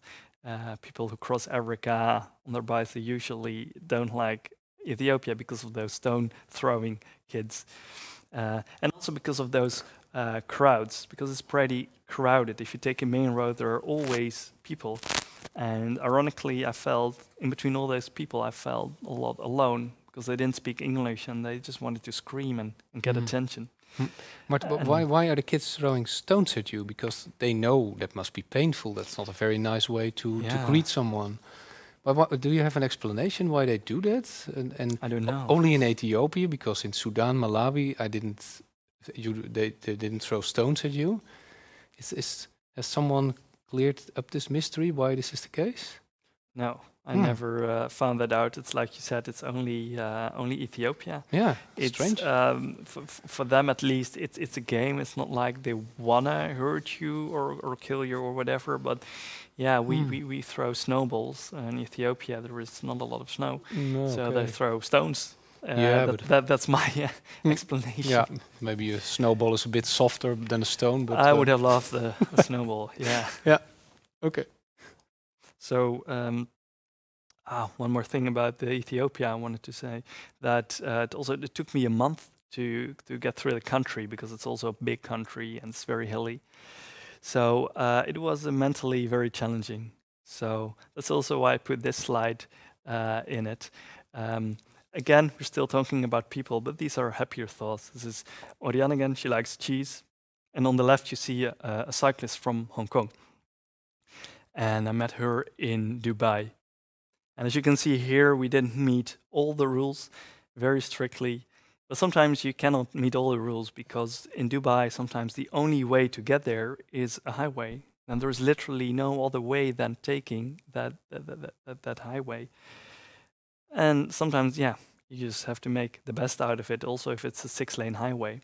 People who cross Africa on their bikes, they usually don't like Ethiopia because of those stone-throwing kids. And also because of those crowds, because it's pretty crowded. If you take a main road, there are always people. And ironically, I felt, in between all those people, I felt a lot alone, because they didn't speak English and they just wanted to scream and get attention. But why are the kids throwing stones at you? Because they know that must be painful. That's not a very nice way to greet someone. Do you have an explanation why they do that? And I don't know. Only in Ethiopia, because in Sudan, Malawi, they didn't throw stones at you. Has someone cleared up this mystery why this is the case? No, I never found that out. It's like you said, it's only Ethiopia. Yeah, it's strange. For them, at least, it's a game. It's not like they wanna hurt you or kill you or whatever, but. Yeah, we throw snowballs. In Ethiopia, there is not a lot of snow, so they throw stones. That's my explanation. Yeah, maybe a snowball is a bit softer than a stone. But I would have loved a snowball. Yeah. Yeah. Okay. So, one more thing about Ethiopia, I wanted to say that it took me a month to get through the country, because it's also a big country and it's very hilly. So it was mentally very challenging. So that's also why I put this slide in it. Again, we're still talking about people, but these are happier thoughts. This is Orianne again, she likes cheese. And on the left, you see a cyclist from Hong Kong. And I met her in Dubai. And as you can see here, we didn't meet all the rules very strictly. But sometimes you cannot meet all the rules because in Dubai, sometimes the only way to get there is a highway. And there's literally no other way than taking that highway. And sometimes, yeah, you just have to make the best out of it, also if it's a 6-lane highway.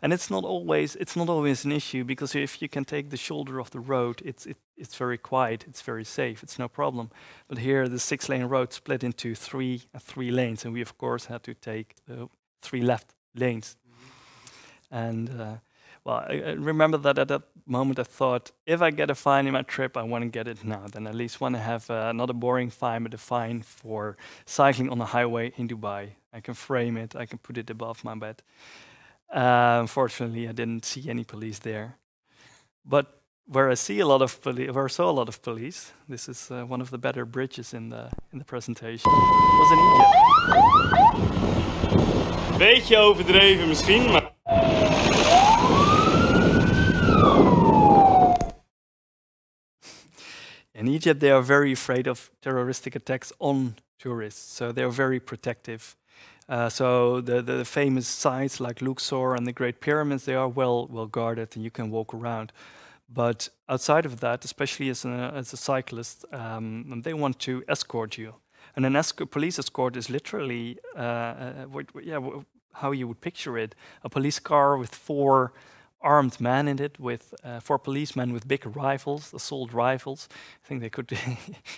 And it's not always an issue, because if you can take the shoulder of the road, it's very quiet, it's very safe, it's no problem. But here, the 6-lane road split into three lanes, and we of course had to take the 3 left lanes. Mm-hmm. And well, I remember that at that moment I thought, if I get a fine in my trip, I want to get it now. Then at least want to have not a boring fine, but a fine for cycling on a highway in Dubai. I can frame it, I can put it above my bed. Unfortunately, I didn't see any police there. But where I see a lot of police, where I saw a lot of police, this is one of the better bridges in the presentation, was in Egypt. Beetje overdreven misschien, maar... In Egypt, they are very afraid of terroristic attacks on tourists, so they are very protective. So the famous sites like Luxor and the Great Pyramids, they are well guarded and you can walk around. But outside of that, especially as a cyclist, they want to escort you. And an police escort is literally how you would picture it: a police car with 4 armed men in it, with 4 policemen with big rifles, assault rifles. I think they could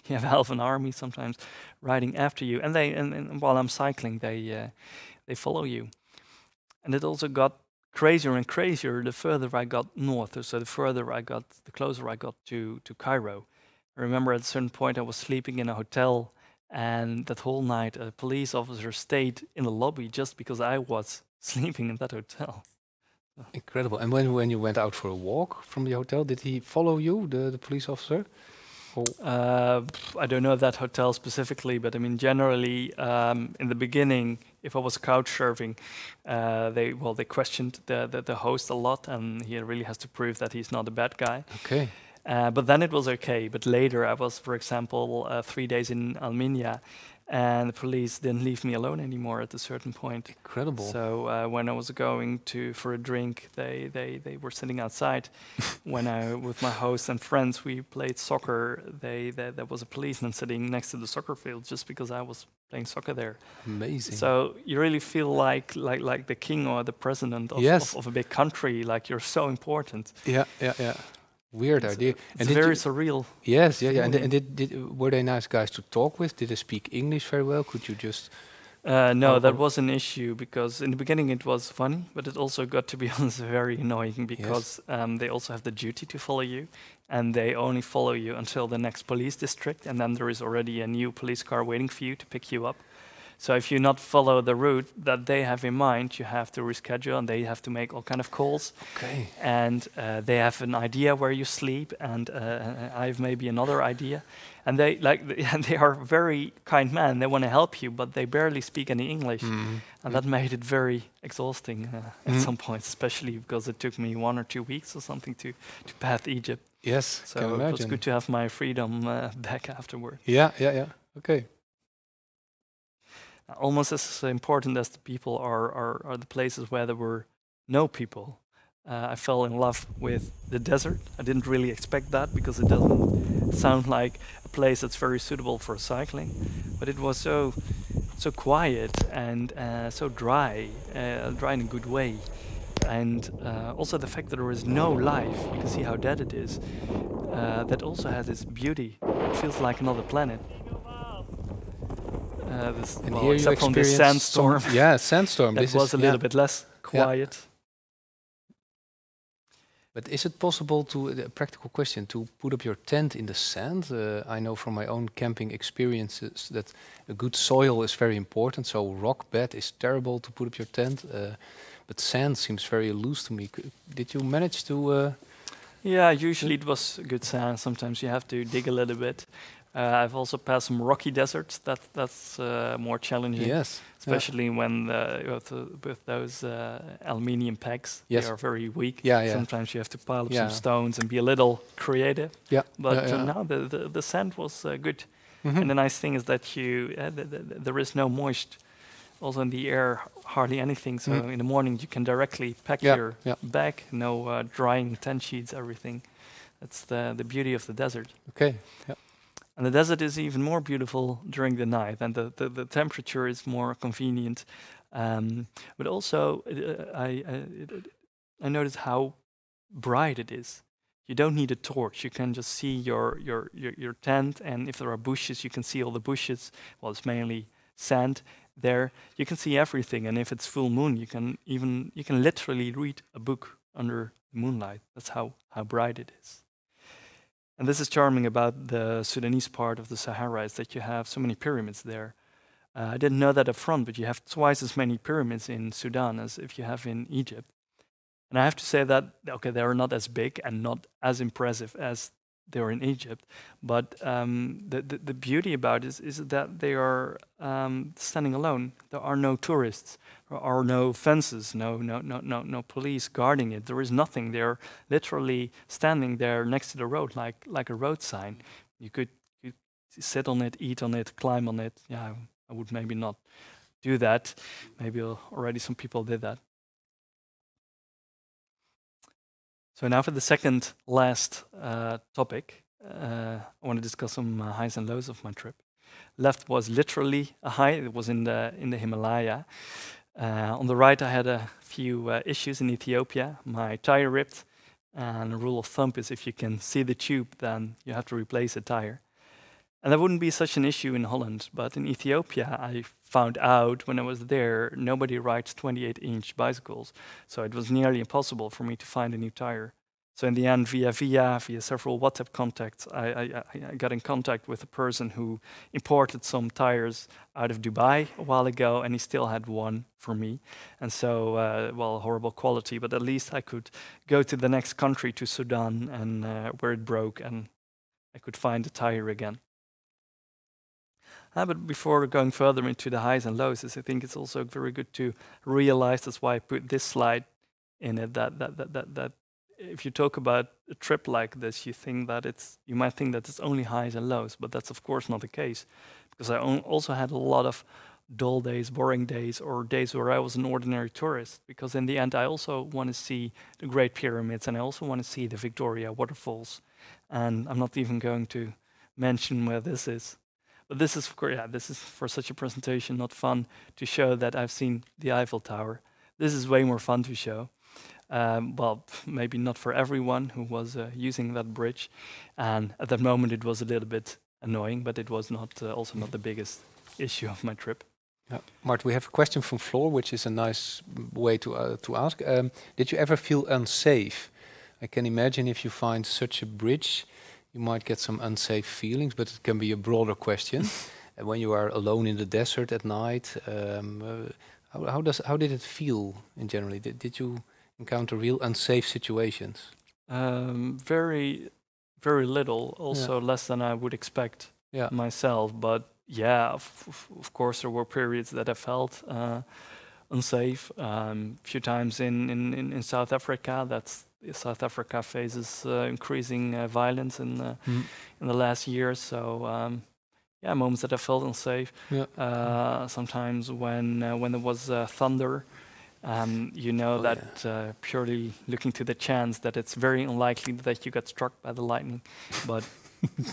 you have half an army sometimes riding after you, and and while I'm cycling, they follow you. And it also got crazier and crazier the further I got north. So the further I got, the closer I got to Cairo. I remember at a certain point I was sleeping in a hotel, and that whole night a police officer stayed in the lobby just because I was sleeping in that hotel. Incredible. And when you went out for a walk from the hotel, did he follow you, the police officer? Or I don't know that hotel specifically, but I mean generally in the beginning, if I was couch surfing, they questioned the host a lot, and he really has to prove that he's not a bad guy. Okay. But then it was okay. But later, I was, for example, 3 days in Armenia, and the police didn't leave me alone anymore at a certain point. Incredible. So when I was going for a drink, they were sitting outside. When I, with my host and friends, we played soccer, there was a policeman sitting next to the soccer field just because I was playing soccer there. Amazing. So you really feel like the king or the president of, yes, of a big country, like you're so important. Yeah, yeah, yeah. Weird idea. It's very surreal. Yes, yeah, yeah. And were they nice guys to talk with? Did they speak English very well? Could you just... no, that was an issue, because in the beginning it was funny, but it also got, to be honest, very annoying, because yes, they also have the duty to follow you, and they only follow you until the next police district, and then there is already a new police car waiting for you to pick you up. So if you not follow the route that they have in mind, you have to reschedule, and they have to make all kind of calls. Okay. And they have an idea where you sleep, and I have maybe another idea. And they are very kind men. They want to help you, but they barely speak any English, and that made it very exhausting at some points, especially because it took me 1 or 2 weeks or something to path Egypt. Yes, so can imagine. It was good to have my freedom back afterward. Yeah, yeah, yeah. Okay. Almost as important as the people are the places where there were no people. I fell in love with the desert. I didn't really expect that, because it doesn't sound like a place that's very suitable for cycling. But it was so quiet and so dry in a good way. And also the fact that there is no life, you can see how dead it is, that also has its beauty. It feels like another planet. And well, here except from the sandstorm. Yeah, sandstorm. It was a little bit less quiet. Yeah. But is it possible a practical question, to put up your tent in the sand? I know from my own camping experiences that a good soil is very important, so rock bed is terrible to put up your tent. But sand seems very loose to me. Did you manage to... yeah, usually it was good sand. Sometimes you have to dig a little bit. I've also passed some rocky deserts. That's more challenging. Yes, especially when with those aluminium pegs, yes, they are very weak. Yeah, yeah. Sometimes you have to pile up some stones and be a little creative. Yeah, but now the sand was good. Mm-hmm. And the nice thing is that you there is no moist, also in the air, hardly anything. So in the morning you can directly pack your bag, no drying tent sheets, everything. That's the beauty of the desert. Okay. Yeah. And the desert is even more beautiful during the night, and the temperature is more convenient. But also, I noticed how bright it is. You don't need a torch. You can just see your tent, and if there are bushes, you can see all the bushes. Well, it's mainly sand there. You can see everything, and if it's full moon, you can even literally read a book under the moonlight. That's how bright it is. And this is charming about the Sudanese part of the Sahara, is that you have so many pyramids there. I didn't know that up front, but you have twice as many pyramids in Sudan as if you have in Egypt. And I have to say that, okay, they are not as big and not as impressive as they are in Egypt, but the beauty about it is that they are standing alone. There are no tourists, there are no fences, no police guarding it. There is nothing. They're literally standing there next to the road, like a road sign. You could sit on it, eat on it, climb on it. Yeah, I would maybe not do that. Maybe already some people did that. So now for the second last topic, I want to discuss some highs and lows of my trip. Left was literally a high; it was in the Himalaya. On the right, I had a few issues in Ethiopia. My tire ripped, and the rule of thumb is if you can see the tube, then you have to replace the tire. And that wouldn't be such an issue in Holland, but in Ethiopia, I found out when I was there, nobody rides 28-inch bicycles. So it was nearly impossible for me to find a new tire. So in the end, via several WhatsApp contacts, I got in contact with a person who imported some tires out of Dubai a while ago, and he still had one for me. And so, well, horrible quality, but at least I could go to the next country, to Sudan, and where it broke, and I could find the tire again. But before going further into the highs and lows, I think it's also very good to realize, that's why I put this slide in it, that if you talk about a trip like this, you think that you might think that it's only highs and lows, but that's of course not the case, because I also had a lot of dull days, boring days, or days where I was an ordinary tourist, because in the end I also want to see the Great Pyramids, and I also want to see the Victoria waterfalls, and I'm not even going to mention where this is. But this is, of course, this is for such a presentation not fun to show that I've seen the Eiffel Tower. This is way more fun to show. Well, maybe not for everyone who was using that bridge. And at that moment, it was a little bit annoying, but it was not also not the biggest issue of my trip. Yeah. Mart, we have a question from Floor, which is a nice way to ask. Did you ever feel unsafe? I can imagine if you find such a bridge, you might get some unsafe feelings, but it can be a broader question. And when you are alone in the desert at night, how did it feel in general? Did you encounter real unsafe situations? Very, very little. Also less than I would expect myself. But yeah, of course there were periods that I felt unsafe. A few times in South Africa. That's South Africa faces increasing violence in the last year, so yeah, moments that I felt unsafe. Yeah. Sometimes when there was thunder, you know that purely looking to the chance that it's very unlikely that you got struck by the lightning, but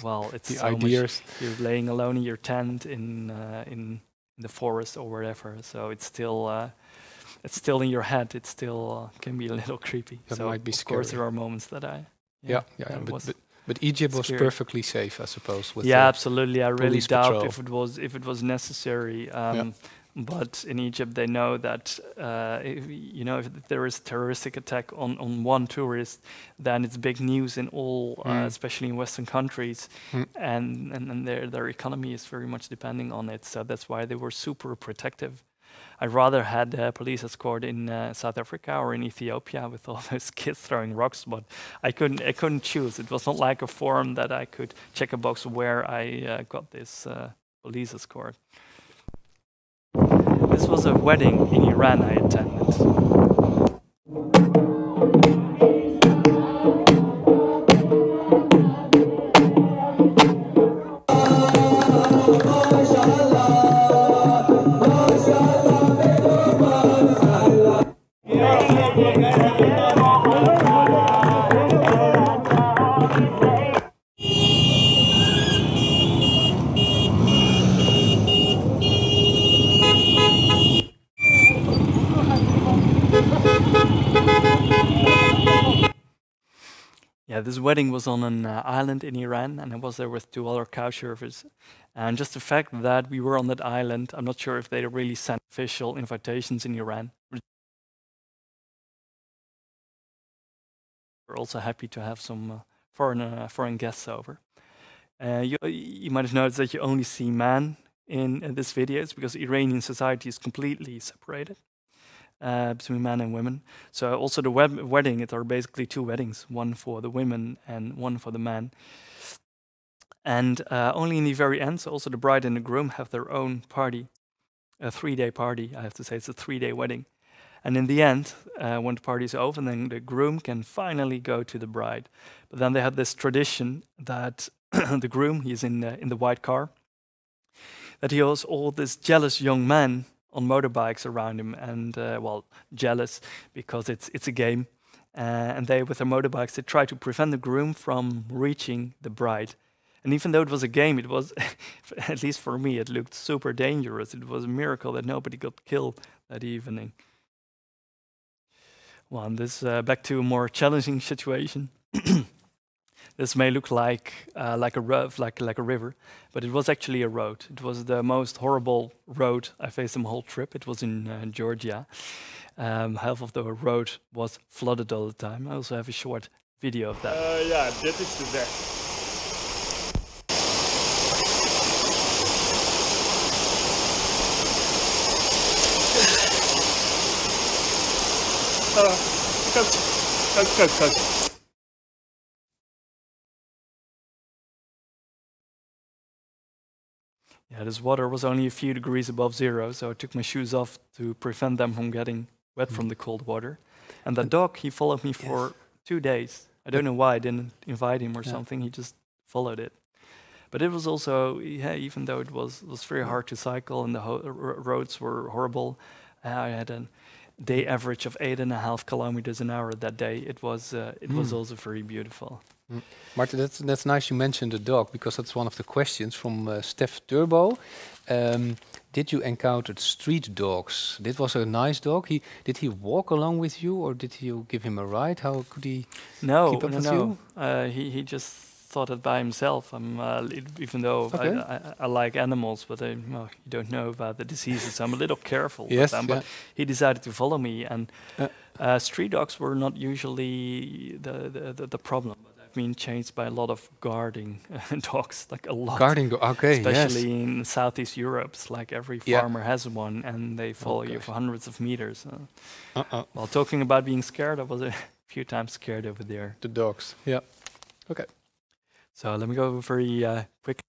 well, it's the ideas. You're laying alone in your tent in the forest or wherever, so it's still. It's still in your head. It still can be a little creepy. That so might be scary. Of course, there are moments that I But Egypt was perfectly safe, I suppose. With absolutely. I really doubt patrol. if it was necessary. But in Egypt, they know that if there is a terroristic attack on one tourist, then it's big news in all, especially in Western countries, and their economy is very much depending on it. So that's why they were super protective. I'd rather had police escort in South Africa or in Ethiopia with all those kids throwing rocks, but I couldn't choose. It was not like a form that I could check a box where I got this police escort. This was a wedding in Iran I attended. Yeah, this wedding was on an island in Iran, and I was there with two other couchsurfers. And just the fact that we were on that island, I'm not sure if they really sent official invitations in Iran. We're also happy to have some foreign guests over. You might have noticed that you only see men in this video. It's because Iranian society is completely separated between men and women. So also the wedding, it are basically two weddings, one for the women and one for the men. And only in the very end, so also the bride and the groom have their own party, a three-day party. I have to say it's a three-day wedding. And in the end, when the party is over, then the groom can finally go to the bride. But then they had this tradition that the groom, he's in the white car, that he has all these jealous young men on motorbikes around him, and well, jealous because it's a game, and they with their motorbikes they try to prevent the groom from reaching the bride. And even though it was a game, it was at least for me it looked super dangerous. It was a miracle that nobody got killed that evening. Well, and this back to a more challenging situation. This may look like a river, but it was actually a road. It was the most horrible road I faced in my whole trip. It was in Georgia. Half of the road was flooded all the time. I also have a short video of that. Yeah, that is the best. Cut. Yeah, this water was only a few degrees above zero, so I took my shoes off to prevent them from getting wet from the cold water. And that dog, he followed me for 2 days. I don't know why I didn't invite him or something, he just followed it. But it was also, yeah, even though it was very hard to cycle and the roads were horrible, I had a day average of 8.5 kilometers an hour that day. It was also very beautiful. Mm. Martin, that's nice you mentioned the dog, because that's one of the questions from Steph Turbo. Did you encounter street dogs? This was a nice dog. Did he walk along with you, or did you give him a ride? How could he keep up with you? He just thought it by himself. Even though I like animals, but well, you don't know about the diseases. I'm a little careful with them, but he decided to follow me. And street dogs were not usually the problem. Been changed by a lot of guarding dogs, like a lot. Guarding, especially in Southeast Europe, like every farmer has one, and they follow you for hundreds of meters. While talking about being scared, I was a few times scared over there. The dogs, okay. So let me go very quick.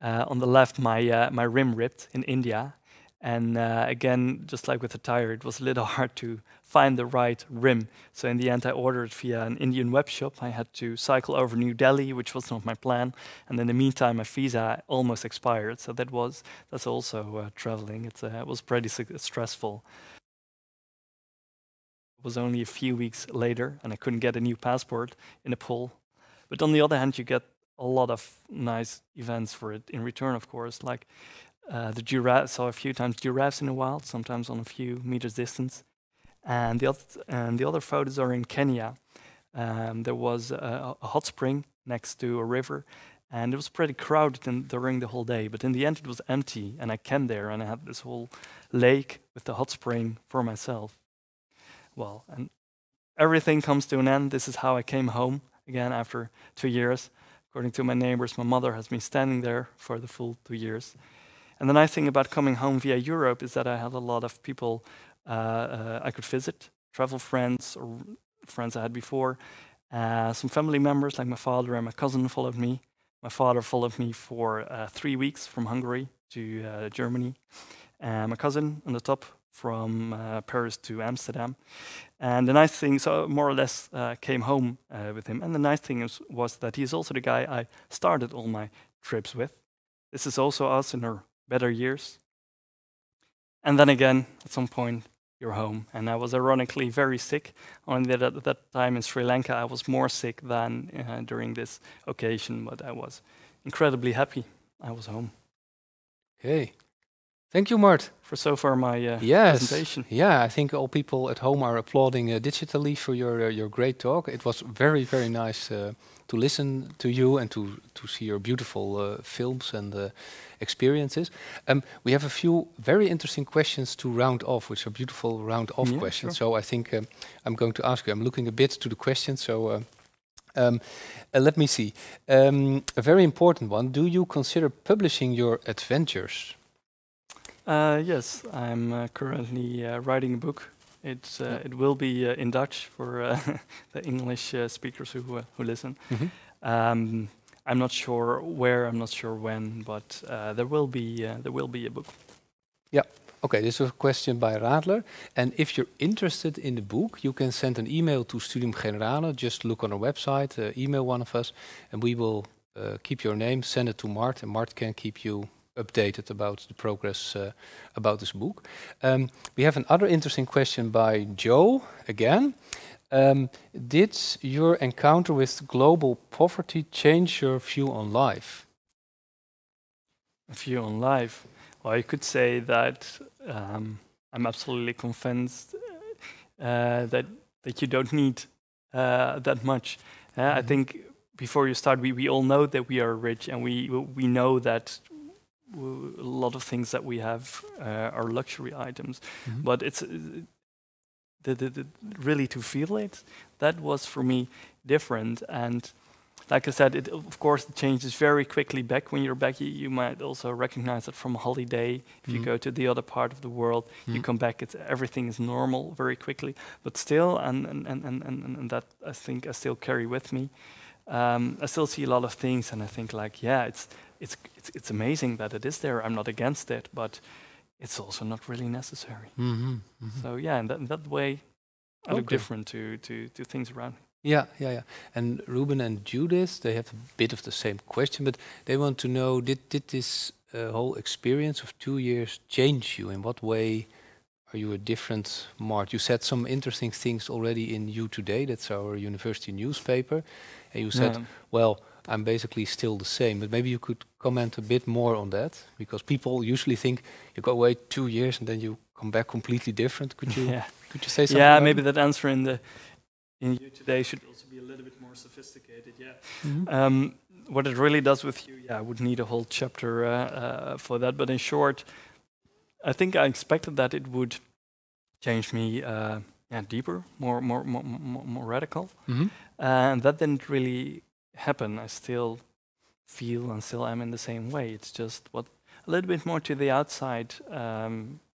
On the left, my rim ripped in India, and again, just like with the tire, it was a little hard to find the right rim. So in the end, I ordered via an Indian web shop. I had to cycle over New Delhi, which was not my plan. And in the meantime, my visa almost expired. So that's also traveling. It was pretty stressful. It was only a few weeks later, and I couldn't get a new passport in Nepal. But on the other hand, you get a lot of nice events for it in return, of course. Like the giraffe, saw a few times giraffes in the wild, sometimes on a few meters distance. And the other photos are in Kenya. There was a hot spring next to a river, and it was pretty crowded during the whole day. But in the end, it was empty, and I came there, and I had this whole lake with the hot spring for myself. Well, and everything comes to an end. This is how I came home again after 2 years. According to my neighbors, my mother has been standing there for the full 2 years. And the nice thing about coming home via Europe is that I had a lot of people I could visit, travel friends or friends I had before. Some family members like my father and my cousin followed me. My father followed me for 3 weeks from Hungary to Germany. My cousin on the top from Paris to Amsterdam. And the nice thing, so more or less came home with him. And the nice thing was that he's also the guy I started all my trips with. This is also us in our better years. And then again, at some point, you're home. And I was ironically very sick. Only that at that time in Sri Lanka, I was more sick than during this occasion. But I was incredibly happy. I was home. Okay. Thank you, Mart, for so far my presentation. Yeah, I think all people at home are applauding digitally for your great talk. It was very, very nice to listen to you and to see your beautiful films and experiences. We have a few very interesting questions to round off, which are beautiful round-off questions. Sure. So I think I'm going to ask you. I'm looking a bit to the questions, so... let me see. A very important one. Do you consider publishing your adventures? Yes, I'm currently writing a book. It will be in Dutch for the English speakers who listen. I'm not sure where, I'm not sure when, but there will be a book. Yeah. Okay, this was a question by Radler. And if you're interested in the book, you can send an email to Studium Generale. Just look on our website, email one of us, and we will keep your name, send it to Mart, and Mart can keep you updated about the progress about this book. We have another interesting question by Joe again. Did your encounter with global poverty change your view on life? View on life? Well, I could say that I'm absolutely convinced that you don't need that much. I think before you start, we all know that we are rich, and we know that a lot of things that we have are luxury items. But it's really to feel it. That was for me different. And like I said, it of course changes very quickly back. When you're back, you might also recognize that from a holiday, if you go to the other part of the world, you come back, everything is normal very quickly. But still, and that I think I still carry with me. I still see a lot of things, and I think like, yeah, it's amazing that it is there. I'm not against it, but it's also not really necessary. So yeah, in that way, I look different to things around me. Yeah. And Ruben and Judith, they have a bit of the same question, but they want to know, did this whole experience of 2 years change you? In what way are you a different Mart? You said some interesting things already in You Today, that's our university newspaper, and you said, well, I'm basically still the same, but maybe you could comment a bit more on that, because people usually think you go away 2 years and then you come back completely different. Could you, could you say something? Yeah, maybe that answer in the... in You Today should also be a little bit more sophisticated, what it really does with you, I would need a whole chapter for that. But in short, I think I expected that it would change me deeper, more radical. And that didn't really happen. I still feel and still am in the same way. It's just what a little bit more to the outside.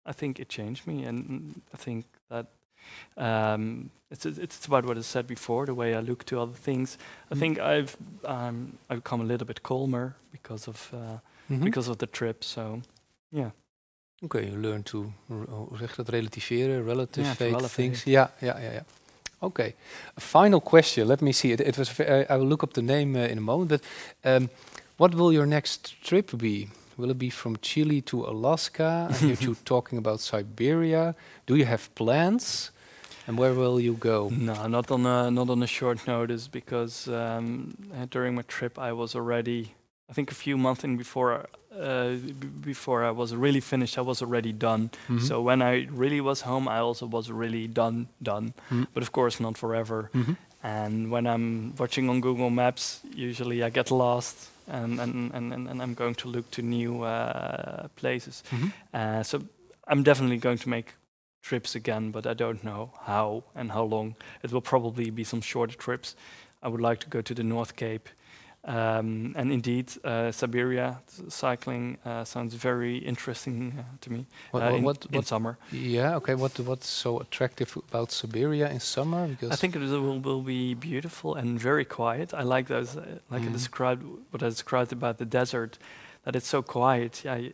I think it changed me, and I think that it's about what I said before, the way I look to other things. I think I've become a little bit calmer because of the trip. So yeah. Okay, you learn to relativate things. Yeah. Okay. Final question. Let me see. It was. I will look up the name in a moment. But what will your next trip be? Will it be from Chile to Alaska? I hear you talking about Siberia. Do you have plans? And where will you go? No, not on a short notice, because during my trip I was already, I think a few months in before I was really finished, I was already done. So when I really was home, I also was really done. But of course not forever. And when I'm watching on Google Maps, usually I get lost. And I'm going to look to new places. So I'm definitely going to make trips again, but I don't know how and how long. It will probably be some shorter trips. I would like to go to the North Cape. And indeed, Siberia cycling sounds very interesting to me in summer. Yeah, okay. What's so attractive about Siberia in summer? Because I think it will be beautiful and very quiet. I like those, what I described about the desert, that it's so quiet. I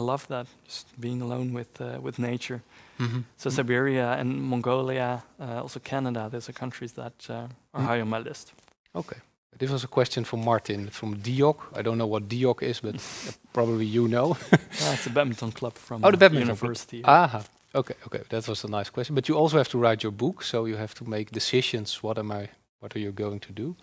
love that, just being alone with nature. So Siberia and Mongolia, also Canada, those are countries that are high on my list. Okay. This was a question from Martin from Dioc. I don't know what Dioc is, but probably you know. It's a badminton club from the badminton University. Aha. Okay. That was a nice question. But you also have to write your book, so you have to make decisions. What are you going to do?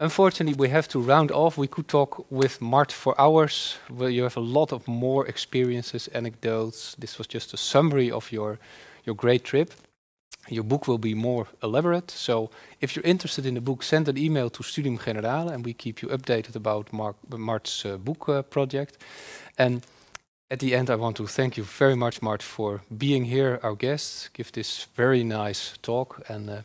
Unfortunately, we have to round off. We could talk with Mart for hours. Well, you have a lot of more experiences, anecdotes. This was just a summary of your great trip. Your book will be more elaborate. So if you're interested in the book, send an email to Studium Generale and we keep you updated about Mart's book project. And at the end, I want to thank you very much, Mart, for being here, our guest, give this very nice talk, and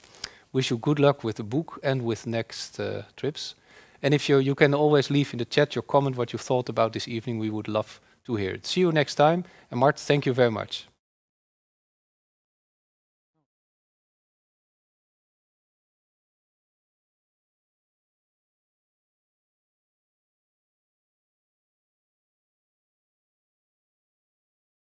wish you good luck with the book and with next trips. And if you can always leave in the chat your comment, what you thought about this evening. We would love to hear it. See you next time. And Mart, thank you very much.